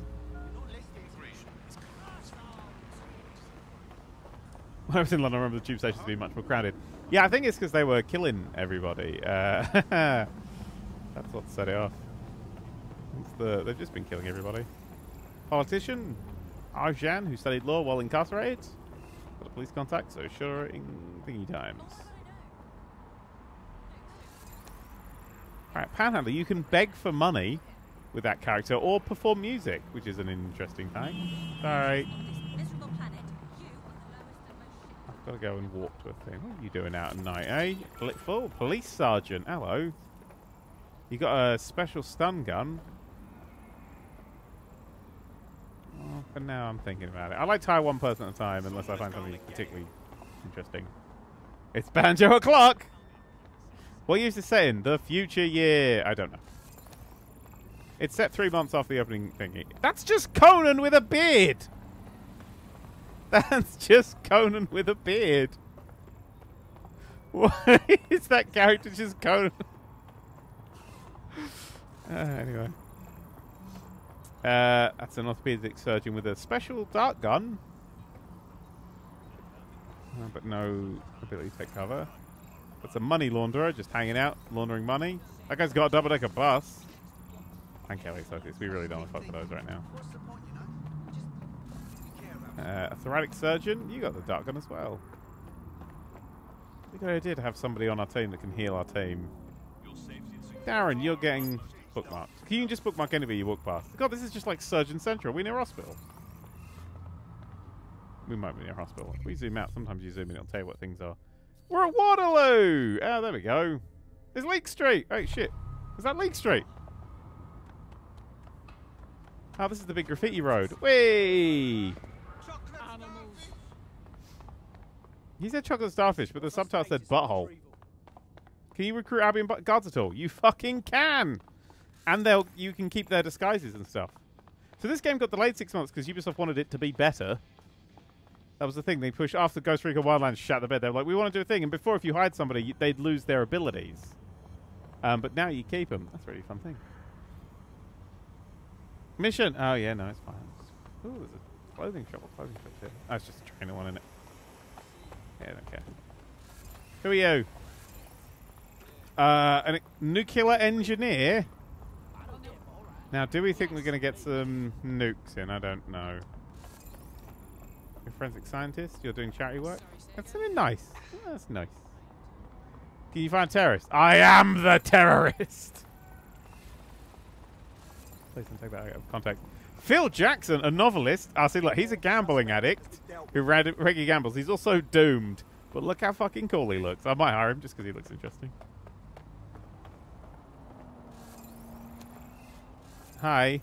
When I was in London, I remember the tube stations being much more crowded. Yeah, I think it's because they were killing everybody. That's what set it off. They've just been killing everybody. Politician Arjan, who studied law while incarcerated. Got a police contact, so sure in thingy times. Alright, Panhandler, you can beg for money with that character or perform music, which is an interesting thing. Sorry. I've got to go and walk to a thing. What are you doing out at night, eh? Blitful? Police sergeant, hello. You got a special stun gun. Oh, for now, I'm thinking about it. I like to hire one person at a time unless I find something particularly interesting. It's banjo o'clock! What year's this set in? The future year. I don't know. It's set 3 months off the opening thingy. That's just Conan with a beard! That's just Conan with a beard. Why is that character just Conan? Anyway. That's an orthopedic surgeon with a special dart gun. But no ability to take cover. That's a money launderer, just hanging out, laundering money. That guy's got a double-decker bus. And Kelly Circus, we really don't want to fuck with those right now. A thoracic surgeon, you got the dart gun as well. We got an idea to have somebody on our team that can heal our team. Darren, you're getting bookmarked. You can just bookmark anybody you walk past. God, this is just like Surgeon Central. We're near a hospital. We might be near a hospital. We zoom out. Sometimes you zoom in, it'll tell you what things are. We're at Waterloo! Oh, there we go. It's Leek Street! Oh, shit. Is that Leek Street? Oh, this is the big graffiti road. Whee! He said chocolate starfish, but the subtitle said butthole. Can you recruit Albion guards at all? You fucking can! And you can keep their disguises and stuff. So this game got delayed 6 months because Ubisoft wanted it to be better. That was the thing. They pushed after Ghost Recon Wildlands shut the bed. They were like, we want to do a thing. And before, if you hired somebody, they'd lose their abilities. But now you keep them. That's a really fun thing. Mission. Oh, yeah, no, it's fine. Ooh, there's a clothing shop. A clothing shop here. Oh, it's just a trainer one, isn't it? Yeah, I don't care. Who are you? A nuclear engineer? Now, do we think we're going to get some nukes in? I don't know. You're a forensic scientist? You're doing charity work? That's something nice. Oh, that's nice. Can you find a terrorist? I am the terrorist! Please don't take that out of context. Phil Jackson, a novelist. I see, look, he's a gambling addict who regularly gambles. He's also doomed. But look how fucking cool he looks. I might hire him just because he looks interesting. Hi.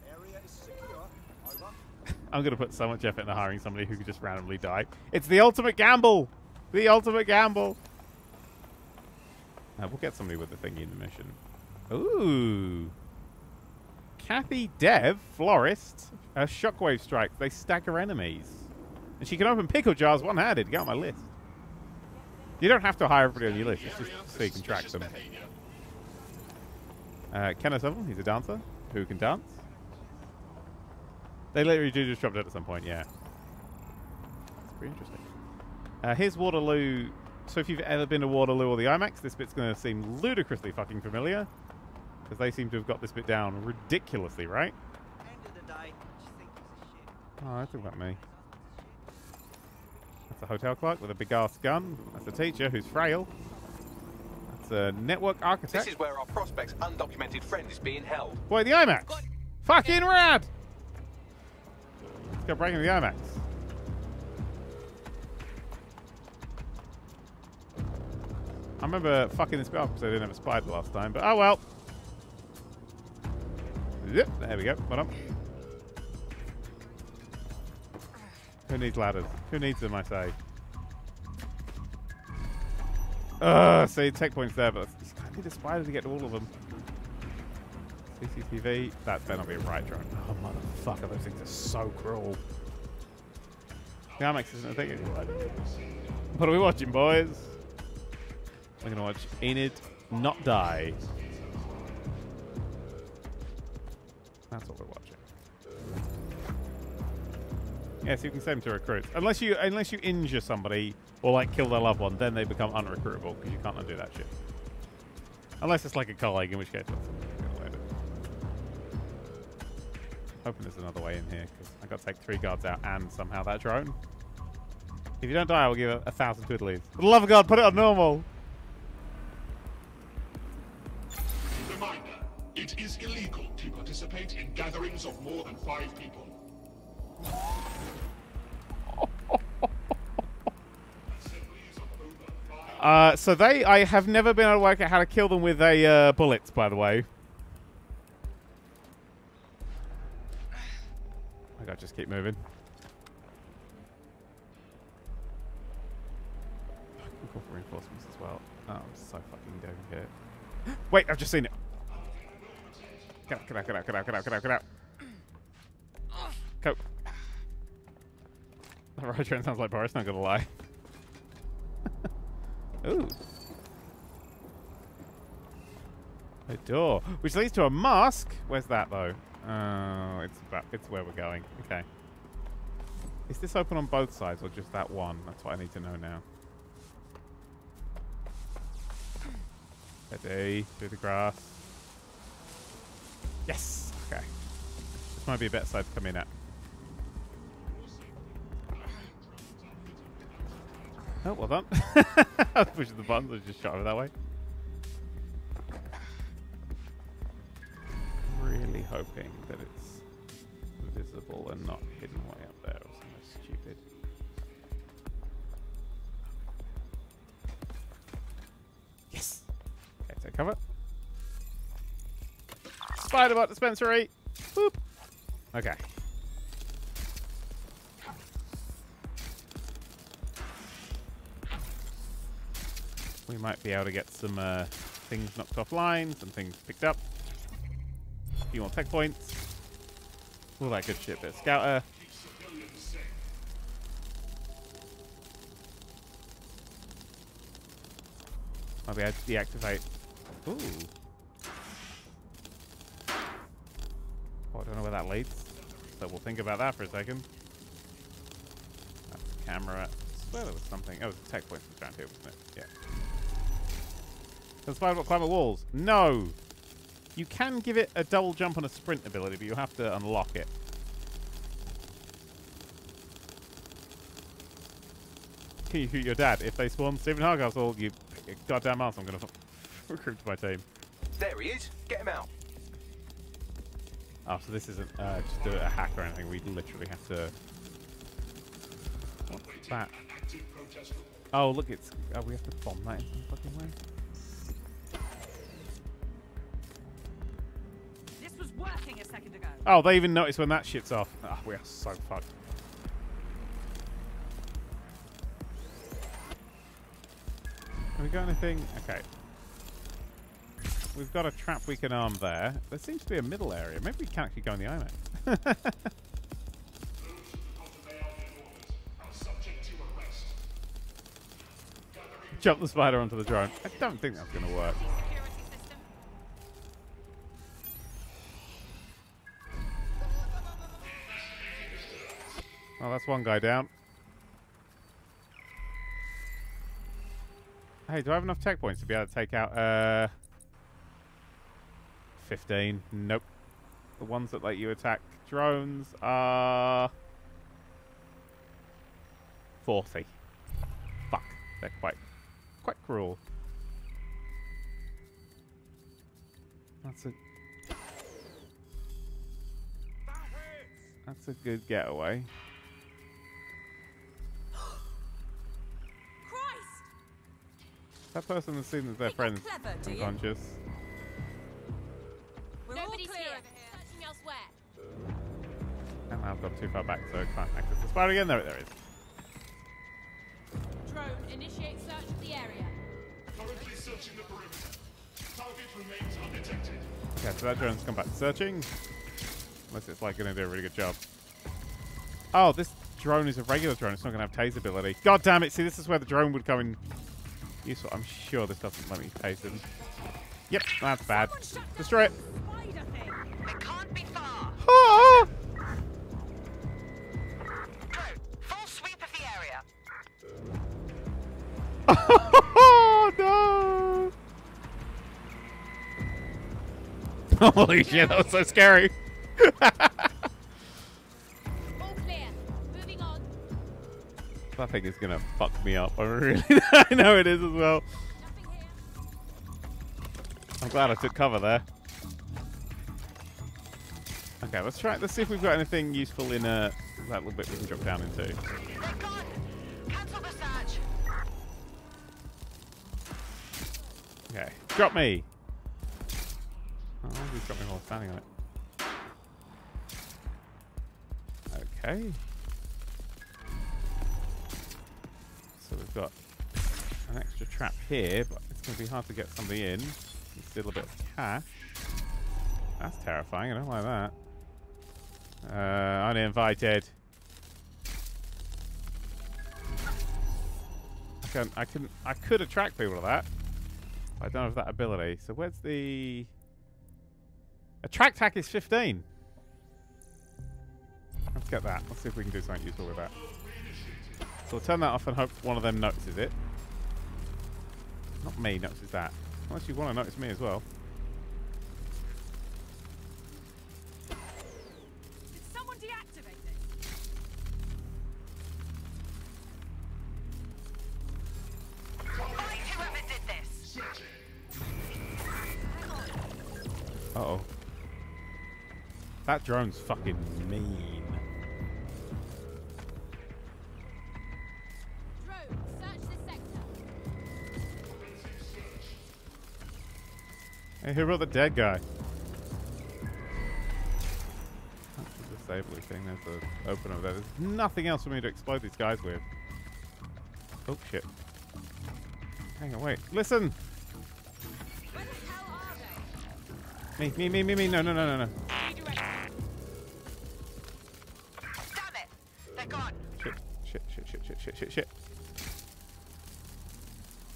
I'm going to put so much effort into hiring somebody who could just randomly die. It's the ultimate gamble! The ultimate gamble! We'll get somebody with the thingy in the mission. Ooh! Kathy Dev, florist, a shockwave strike. They stagger enemies. And she can open pickle jars one-handed. Get on my list. You don't have to hire everybody on your list. It's just so you can track them. Kenneth Oval, he's a dancer who can dance. They literally do just drop dead at some point, yeah. It's pretty interesting. Here's Waterloo. So if you've ever been to Waterloo or the IMAX, this bit's going to seem ludicrously fucking familiar. Because they seem to have got this bit down ridiculously, right? End of the day, she thinks it's a shit. Oh, that's about me. That's a hotel clerk with a big-ass gun. That's a teacher who's frail. That's a network architect. This is where our prospect's undocumented friend is being held. Boy, the IMAX! Fucking rad! Let's go breaking the IMAX. I remember fucking this bit up because I didn't have a spider last time, but oh well. Yep, there we go. Well done. Who needs ladders? Who needs them, I say? Ugh, see, tech points there, but I need a spider to get to all of them. CCTV, that better not be a right drone. Oh, motherfucker, those things are so cruel. The IMAX isn't a thing anymore. What are we watching, boys? We're going to watch Enid Not Die. That's what we're watching. Yeah, so you can send them to recruits. Unless you injure somebody or like kill their loved one, then they become unrecruitable because you can't undo that shit. Unless it's like a colleague, in which case that's hoping there's another way in here because I got to take 3 guards out and somehow that drone. If you don't die, I will give 1,000 twiddlies. For the love of God, put it on normal. Reminder, it is illegal to participate in gatherings of more than 5 people. So they, I have never been able to work out how to kill them with a bullets, by the way. I gotta just keep moving. I can call for reinforcements as well. Oh, I'm so fucking down here. Wait, I've just seen it. Get out. Go. That ride train sounds like Boris, not gonna lie. Ooh. A door. Which leads to a mask. Where's that though? Oh, it's where we're going. Okay. Is this open on both sides or just that one? That's what I need to know now. Ready, through the grass. Yes! Okay. This might be a better side to come in at. Oh, well done. I was pushing the buttons, I just shot over that way. I'm really hoping that it's visible and not hidden way up there or something stupid. Yes! Okay, take cover. Spiderbot dispensary! Boop! Okay. We might be able to get some things knocked off line, some things picked up. A few more tech points. All that good shit, bit of scouter. Might be able to deactivate. Ooh. Oh, I don't know where that leads. So we'll think about that for a second. That's the camera. I swear there was something. Oh, it was a tech point around here, wasn't it? Yeah. Can Spiderbot climb the walls? No! You can give it a double jump on a sprint ability, but you'll have to unlock it. Can you shoot your dad? If they spawn Stephen Hardcastle, you goddamn ass, I'm going to recruit to my team. There he is. Get him out. Oh, so this isn't just a hack or anything. We literally have to... What's that? Oh, look, it's... Oh, we have to bomb that in some fucking way. A second ago. Oh, they even notice when that shit's off. Oh, we are so fucked. Have we got anything? Okay. We've got a trap we can arm there. There seems to be a middle area. Maybe we can actually go in the IMAX. Jump the spider onto the drone. I don't think that's going to work. Oh, that's one guy down. Hey, do I have enough tech points to be able to take out, 15? Nope. The ones that let you attack drones are... 40. Fuck. They're quite cruel. That's a... That's a good getaway. That person has seen that their friends are unconscious. Nobody's here. Searching elsewhere. And I've got too far back, so I can't access the spider again. There it is. Drone, initiate search of the area. Currently searching the perimeter. Target remains undetected. Okay, so that drone's come back to searching. Unless it's like going to do a really good job. Oh, this drone is a regular drone. It's not going to have tase ability. God damn it. See, this is where the drone would come in. Useful. I'm sure this doesn't let me tase him. Yep, that's bad. Destroy it. It can't be far. Ah! Holy shit, that was so scary. I think it's gonna fuck me up. I really, I know it is as well. I'm glad I took cover there. Okay, let's try. Let's see if we've got anything useful in that little bit we can drop down into. They're gone. Cancel the search. Okay, drop me. Oh, he's got me while standing on it. Okay. So we've got an extra trap here, but it's going to be hard to get somebody in. Still a bit of cash. That's terrifying. I don't like that. Uninvited. I could attract people to that. But I don't have that ability. So where's the attract hack? Is 15. Let's get that. Let's see if we can do something useful with that. So we'll turn that off and hope one of them notices it. Not me notices that. Unless you want to notice me as well. Did someone deactivate this? Fight whoever did this. Uh-oh. That drone's fucking mean. Hey, who brought the dead guy? That's the disabling thing. There's an opener there. There's nothing else for me to explode these guys with. Oh, shit. Hang on, wait. Listen! Where the hell are they? Me. No. Damn it! They're gone! Shit.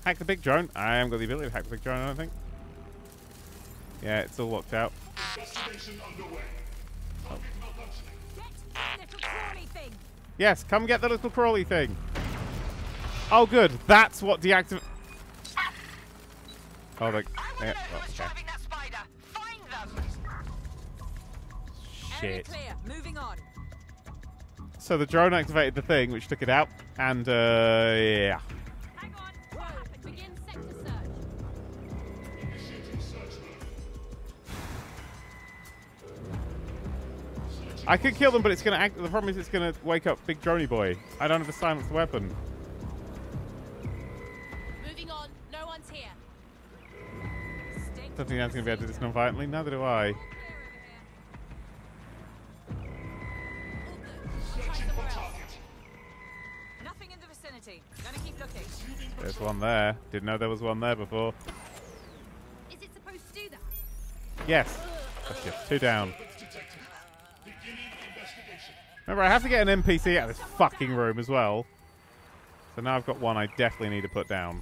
Hack the big drone. I haven't got the ability to hack the big drone, I don't think. Yeah, it's all locked out. Oh. Yes, come get the little crawly thing. Oh, good. That's what deactivate. Oh, the. Yeah. Oh, okay. Shit. So the drone activated the thing, which took it out, and yeah. I could kill them, but it's going to act. The problem is it's going to wake up Big Droney Boy. I don't have a silenced weapon. Moving on. No one's here. Don't think Nan's going to be able to do this non-violently. Neither do I. Nothing in the vicinity. Gonna keep looking. There's one there. Didn't know there was one there before. Is it supposed to do that? Yes. That's it. Two down. Remember, I have to get an NPC out of this fucking room as well. So now I've got one I definitely need to put down.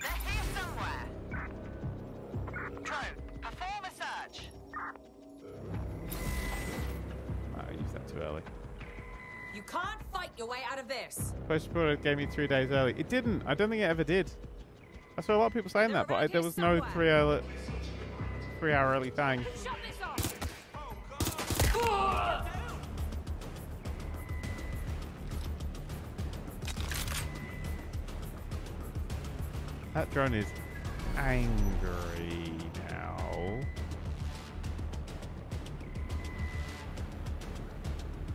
They're here somewhere. Drone, perform a search. I used that too early. You can't fight your way out of this. Push Pro gave me 3 days early. It didn't. I don't think it ever did. I saw a lot of people saying that, but there was no three-hour early thing. Shut this off. Oh, that drone is angry now.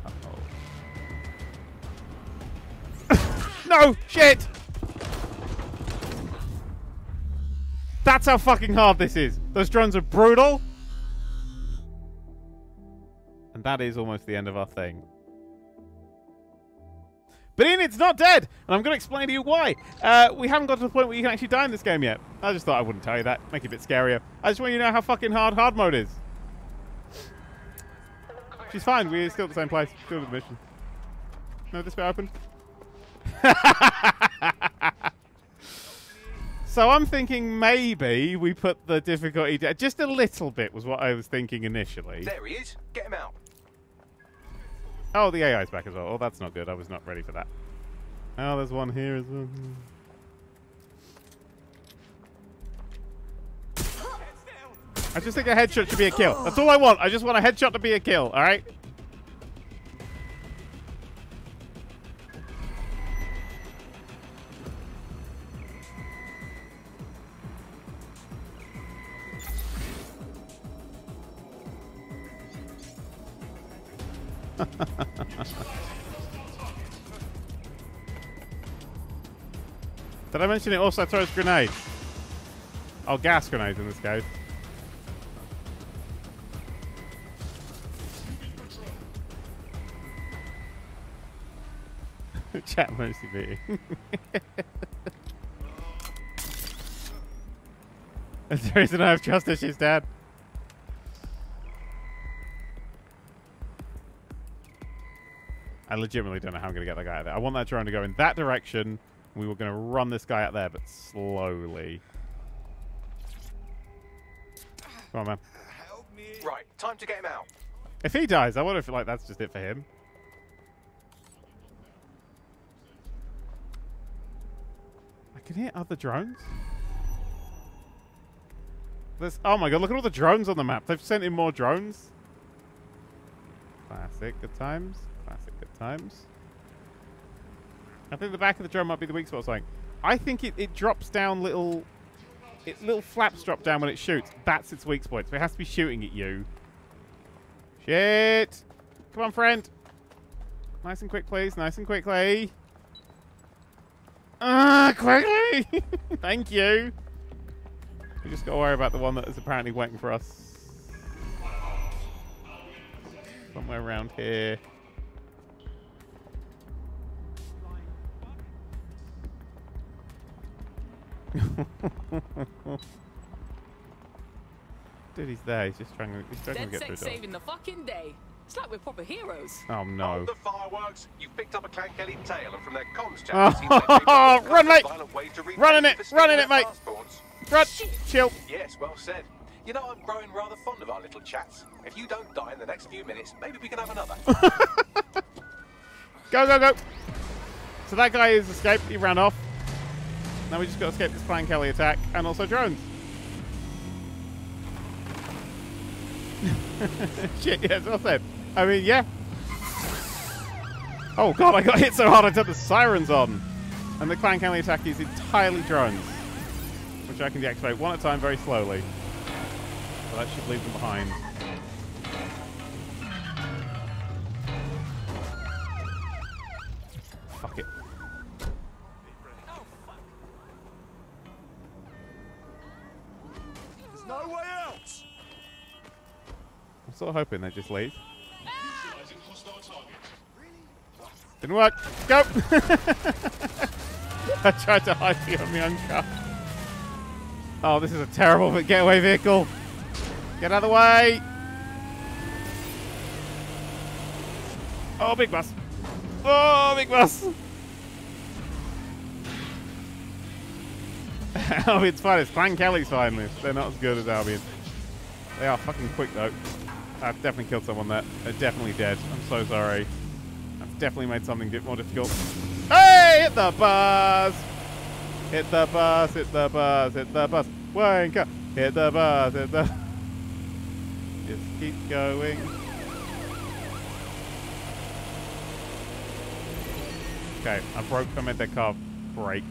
Uh-oh. No! Shit! That's how fucking hard this is. Those drones are brutal. And that is almost the end of our thing. But Enid's not dead. And I'm going to explain to you why. We haven't got to the point where you can actually die in this game yet. I just thought I wouldn't tell you that. Make it a bit scarier. I just want you to know how fucking hard mode is. She's fine. We're still at the same place. Still at the mission. No, this bit opened. So I'm thinking maybe we put the difficulty down. Just a little bit was what I was thinking initially. There he is. Get him out. Oh, the AI's back as well. Oh, that's not good. I was not ready for that. Oh, there's one here as well. I just think a headshot should be a kill. That's all I want. I just want a headshot to be a kill, all right? Did I mention it also throws grenades? Oh, gas grenades in this case. Chat mostly beating. That's the reason I have trust issues, Dad. I legitimately don't know how I'm going to get that guy out of there. I want that drone to go in that direction. We were going to run this guy out there, but slowly. Come on, man. Help me. Right, time to get him out. If he dies, I wonder if like that's just it for him. I can hear other drones. There's, oh my god, look at all the drones on the map. They've sent in more drones. Classic, good times. Classic, good times. I think the back of the drone might be the weak spot or something. I think it drops down little... little flaps drop down when it shoots. That's its weak spot. So it has to be shooting at you. Shit! Come on, friend. Nice and quick, please. Nice and quickly. Ah, quickly! Thank you. We just got to worry about the one that is apparently waiting for us. Somewhere around here. Dude, he's there. He's just trying to, get through. DedSec saving the fucking day. It's like we're proper heroes. Oh no! On the fireworks, you picked up a Clan Kelly tale, and from their comms channel, run, mate! Running it, mate! Run! Chill. Yes, well said. You know, I'm growing rather fond of our little chats. If you don't die in the next few minutes, maybe we can have another. Go, go, go! So that guy has escaped. He ran off. Now we just got to escape this Clan Kelly attack, and also drones. Shit, yeah, it's well said. I mean, yeah. Oh god, I got hit so hard I turned the sirens on. And the Clan Kelly attack is entirely drones, which I can deactivate one at a time very slowly. So that should leave them behind. Fuck it. No way out. I'm sort of hoping they just leave. Ah! Didn't work. Go! I tried to hide behind my own car. Oh, this is a terrible getaway vehicle. Get out of the way. Oh, big bus. Oh, big bus. Albion's fine. It's Clan Kelly's fine. They're not as good as Albion. They are fucking quick, though. I've definitely killed someone there. They're definitely dead. I'm so sorry. I've definitely made something a bit more difficult. Hey! Hit the bus! Hit the bus, hit the bus, hit the bus. Wanker! Hit the bus, hit the... Just keep going. Okay, I made their car break.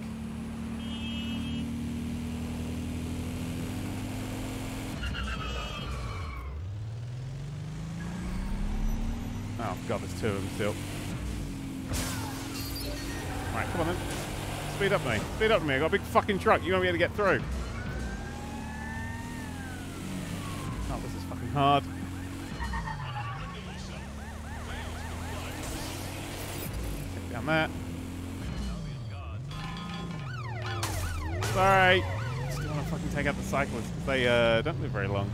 Oh god, there's two of them still. Right, come on then. Speed up, mate. Speed up to me. I got a big fucking truck. You won't be able to get through. Oh, this is fucking hard. Get down there. Sorry. Just don't want to fucking take out the cyclists because they don't live very long.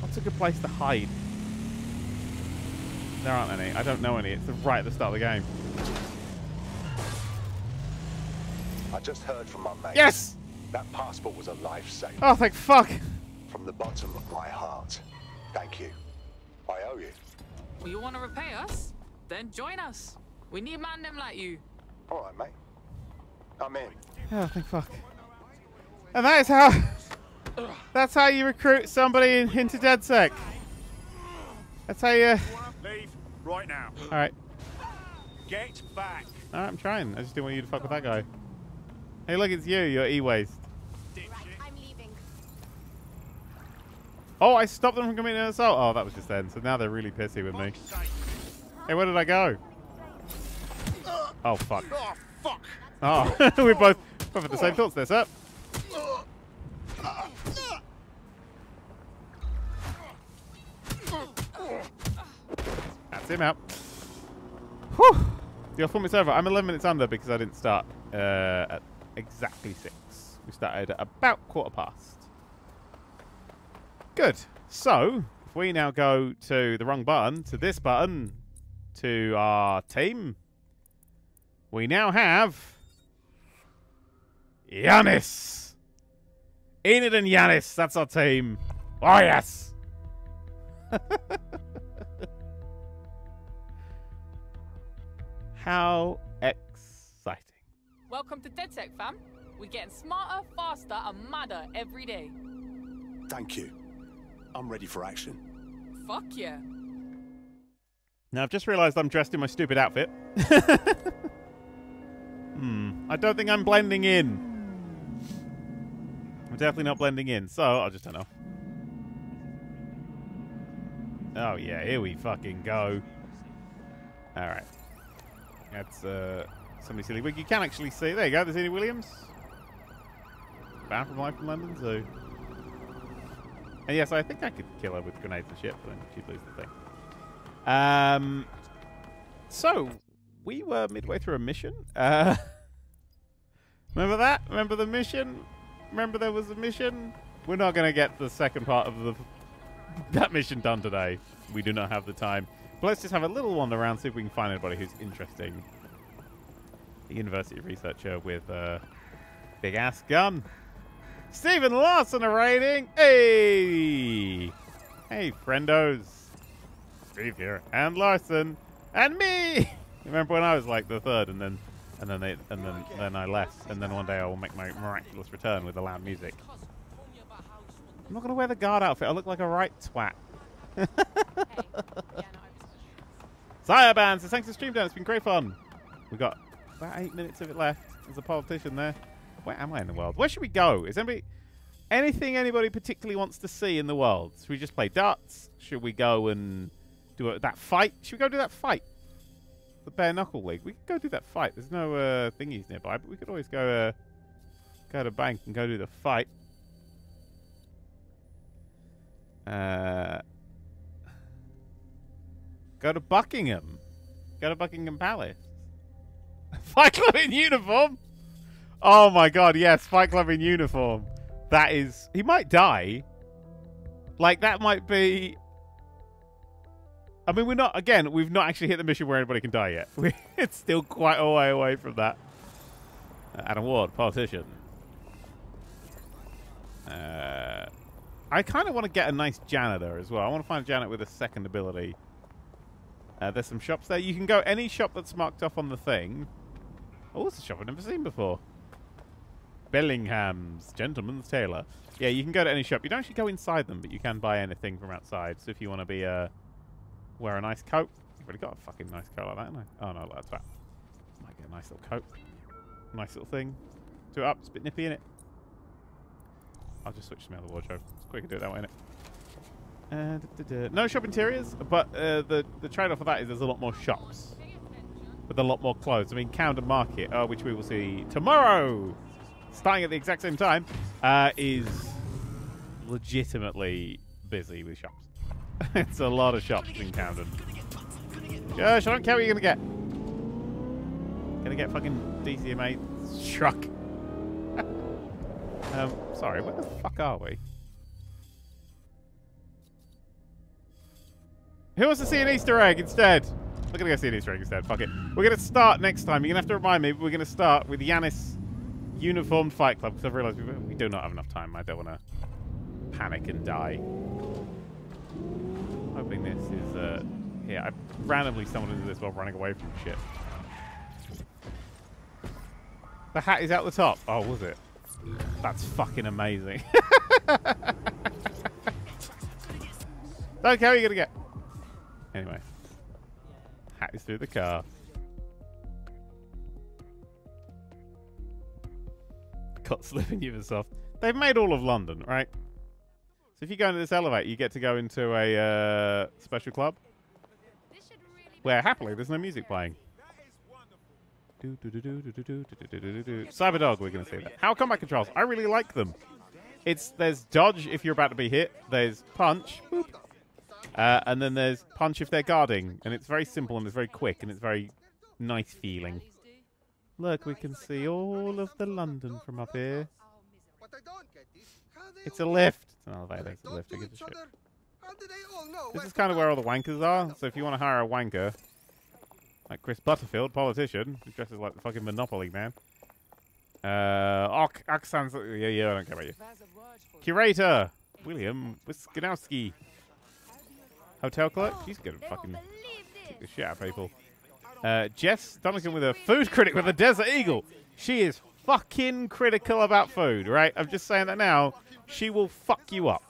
What's a good place to hide? There aren't any. I don't know any. It's right at the start of the game. I just heard from my mate. Yes! That passport was a lifesaver. Oh, thank fuck! From the bottom of my heart. Thank you. I owe you. Well, you want to repay us? Then join us. We need man them like you. All right, mate. I'm in. Oh, thank fuck. And that is how... That's how you recruit somebody into DedSec. That's how you... Leave right now. Alright. Get back. Alright, I'm trying. I just didn't want you to fuck with that guy. Hey, look, it's you. You're e-waste. Right, I'm leaving. Oh, I stopped them from committing an assault. Oh, that was just then. So now they're really pissy with me. Hey, where did I go? Oh, fuck. Oh, fuck. Oh, we both had the same thoughts there, sir. That's him out. Whew. Your form is over. I'm 11 minutes under because I didn't start at exactly 6. We started at about 1:15. Good. So, if we now go to the wrong button, to this button, to our team, we now have Yannis. Enid and Yannis, that's our team. Oh, yes. How exciting. Welcome to DedSec, fam. We're getting smarter, faster, and madder every day. Thank you. I'm ready for action. Fuck yeah. Now, I've just realised I'm dressed in my stupid outfit. I don't think I'm blending in. I'm definitely not blending in, so I'll just turn off. Oh, yeah, here we fucking go. All right. That's somebody silly. You can actually see. There you go. There's Enid Williams. Bound from life from London Zoo. And yes, I think I could kill her with grenades and shit, but then she'd lose the thing. So, we were midway through a mission. Remember that? Remember the mission? Remember there was a mission? We're not going to get the second part of that mission done today. We do not have the time. But let's just have a little wander around, see if we can find anybody who's interesting. The university researcher with a big-ass gun. Stephen Larson, a rating! Hey! Hey, friendos. Steve here. And Larson. And me! Remember when I was like the third, and then I left, and then one day I will make my miraculous return with the loud music. I'm not going to wear the guard outfit. I look like a right twat. Cyberban says, thanks for stream down. It's been great fun. We've got about 8 minutes of it left. There's a politician there. Where am I in the world? Where should we go? Is anybody particularly wants to see in the world? Should we just play darts? Should we go and do that fight? Should we go do that fight? The bare knuckle league. We could go do that fight. There's no thingies nearby, but we could always go go to bank and go do the fight. Go to Buckingham. Go to Buckingham Palace. Fight Club in uniform? Oh my god, yes, Fight Club in uniform. That is... He might die. Like, that might be... I mean, we're not... Again, we've not actually hit the mission where anybody can die yet. It's still quite a way away from that. Adam Ward, politician. I kind of want to get a nice janitor as well. I want to find a janitor with a second ability. There's some shops there. You can go any shop that's marked off on the thing. Oh, it's a shop I've never seen before. Bellingham's Gentleman's Tailor. Yeah, you can go to any shop. You don't actually go inside them, but you can buy anything from outside. So if you want to be wear a nice coat. I've already got a fucking nice coat like that, haven't I? Oh, no, that's bad. Might get a nice little coat. Nice little thing. Do it up. It's a bit nippy, innit? I'll just switch to my other wardrobe. It's quicker to do it that way, innit? No shop interiors, but the trade-off for that is there's a lot more shops with a lot more clothes. I mean, Camden Market, which we will see tomorrow, starting at the exact same time, is legitimately busy with shops. It's a lot of shops in Camden. Gosh, I don't care what you're going to get. Going to get fucking DCMA truck. Sorry, where the fuck are we? Who wants to see an Easter egg instead? We're going to go see an Easter egg instead. Fuck it. We're going to start next time. You're going to have to remind me. We're going to start with Yannis Uniformed Fight Club. Because I've realised we do not have enough time. I don't want to panic and die. I'm hoping this is... yeah, I randomly stumbled into this while running away from shit. The hat is out the top. Oh, was it? That's fucking amazing. Don't care what you're gonna get. Anyway. Hat is through the car. Cutslip in Ubisoft. They've made all of London, right? So if you go into this elevator, you get to go into a special club. Where happily there's no music playing. Cyberdog, we're going to see that. How combat controls? I really like them. There's dodge if you're about to be hit. There's punch. Boop, and then there's punch if they're guarding. And it's very simple and it's very quick and it's very nice feeling. Look, we can see all of the London from up here. It's a lift. It's an elevator. It's a lift. I give a shit. This is kind of where all the wankers are. So if you want to hire a wanker... Like Chris Butterfield, politician, who dresses like the fucking Monopoly man. Aksan's... Yeah, I don't care about you. Curator! William Wiskanowski. Hotel clerk? She's gonna fucking kick the shit out of people. Jess Duncan with a food critic with a Desert Eagle. She is fucking critical about food, right? I'm just saying that now. She will fuck you up.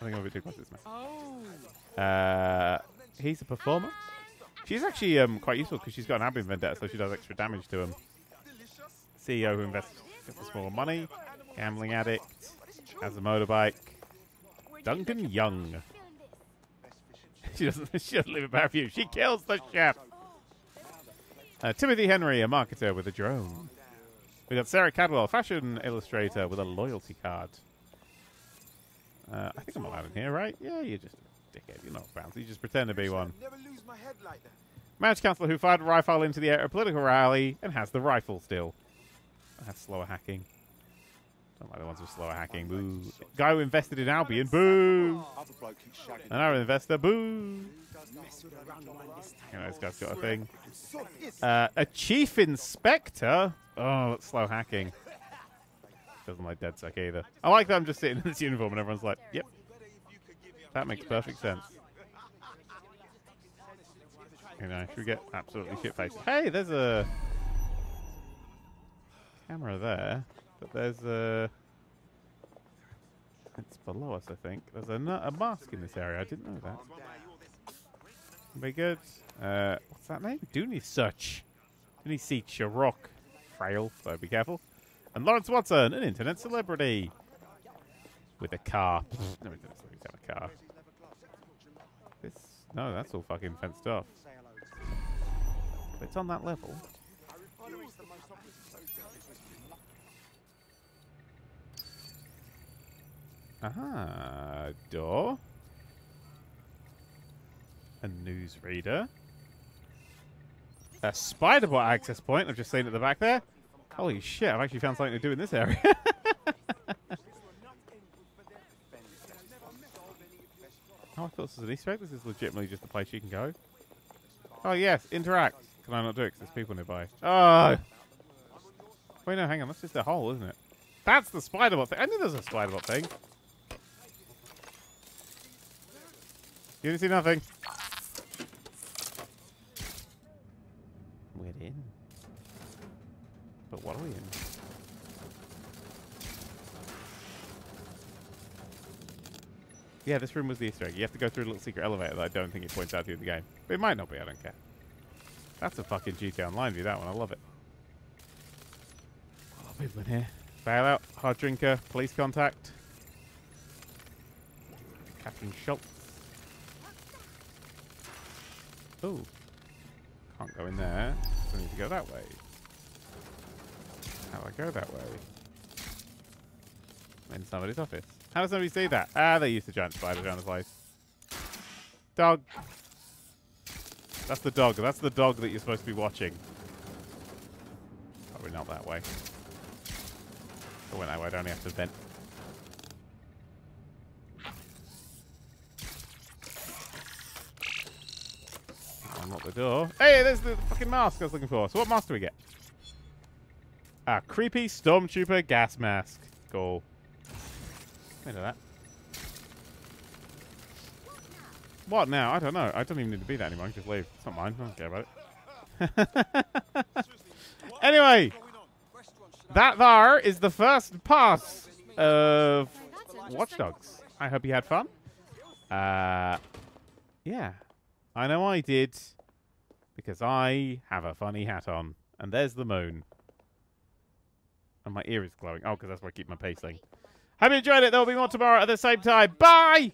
I think I'm a bit too close to this man. He's a performer. She's actually quite useful because she's got an Albion vendetta, so she does extra damage to him. CEO who invests smaller money. Gambling addict. Has a motorbike. Duncan Young. She doesn't leave a bad review. She kills the chef. Timothy Henry, a marketer with a drone. We got Sarah Cadwell, fashion illustrator with a loyalty card. I think I'm allowed in here, right? Yeah, you're just... Dickhead, you're not bouncy. You just pretend to be one. Marriage counsellor who fired a rifle into the air at a political rally and has the rifle still. That's slower hacking. Don't like the ones with slower hacking. Boo. Guy who invested in Albion. Boo. Another investor. Boo. You know, this guy's got a thing. A chief inspector. Oh, that's slow hacking. Doesn't like DedSec either. I like that I'm just sitting in this uniform and everyone's like, yep. That makes perfect sense. You know, should we get absolutely shit-faced? Hey, there's a camera there, but there's a... It's below us, I think. There's a mask in this area. I didn't know that. Very good. What's that name? Dooney Seach, a rock. Frail, so be careful. And Lawrence Watson, an internet celebrity. With a car. No, we didn't have a car. This, no, that's all fucking fenced off. But it's on that level. Aha. Door. A newsreader. A spiderbot access point. I've just seen it at the back there. Holy shit, I've actually found something to do in this area. Oh, I thought this was an Easter egg. This is legitimately just a place you can go. Oh, yes. Interact. Can I not do it? Because there's people nearby. Oh! Wait, no. Hang on. That's just a hole, isn't it? That's the spiderbot thing. I knew there was a spiderbot thing. You didn't see nothing. We're in. But what are we in? Yeah, this room was the Easter egg. You have to go through a little secret elevator that I don't think it points out to you in the game. But it might not be, I don't care. That's a fucking GTA Online view, that one. I love it. A lot of people in here. Bailout, hard drinker, police contact. Catherine Schultz. Ooh. Can't go in there. So I need to go that way. How do I go that way? I'm in somebody's office. How does nobody see that? Ah, they used the giant spider around the place. Dog. That's the dog. That's the dog that you're supposed to be watching. Probably not that way. If I went that way, I'd only have to vent. Unlock the door. Hey, there's the fucking mask I was looking for. So what mask do we get? Ah, creepy stormtrooper gas mask. Cool. Into that. What now? I don't know. I don't even need to be that anymore. I can just leave. It's not mine. I don't care about it. Anyway, That there is the first pass of Watch Dogs. I hope you had fun. Yeah, I know I did, because I have a funny hat on. And there's the moon. And my ear is glowing. Oh, because that's where I keep my pacing. Hope you enjoyed it. There will be more tomorrow at the same time. Bye!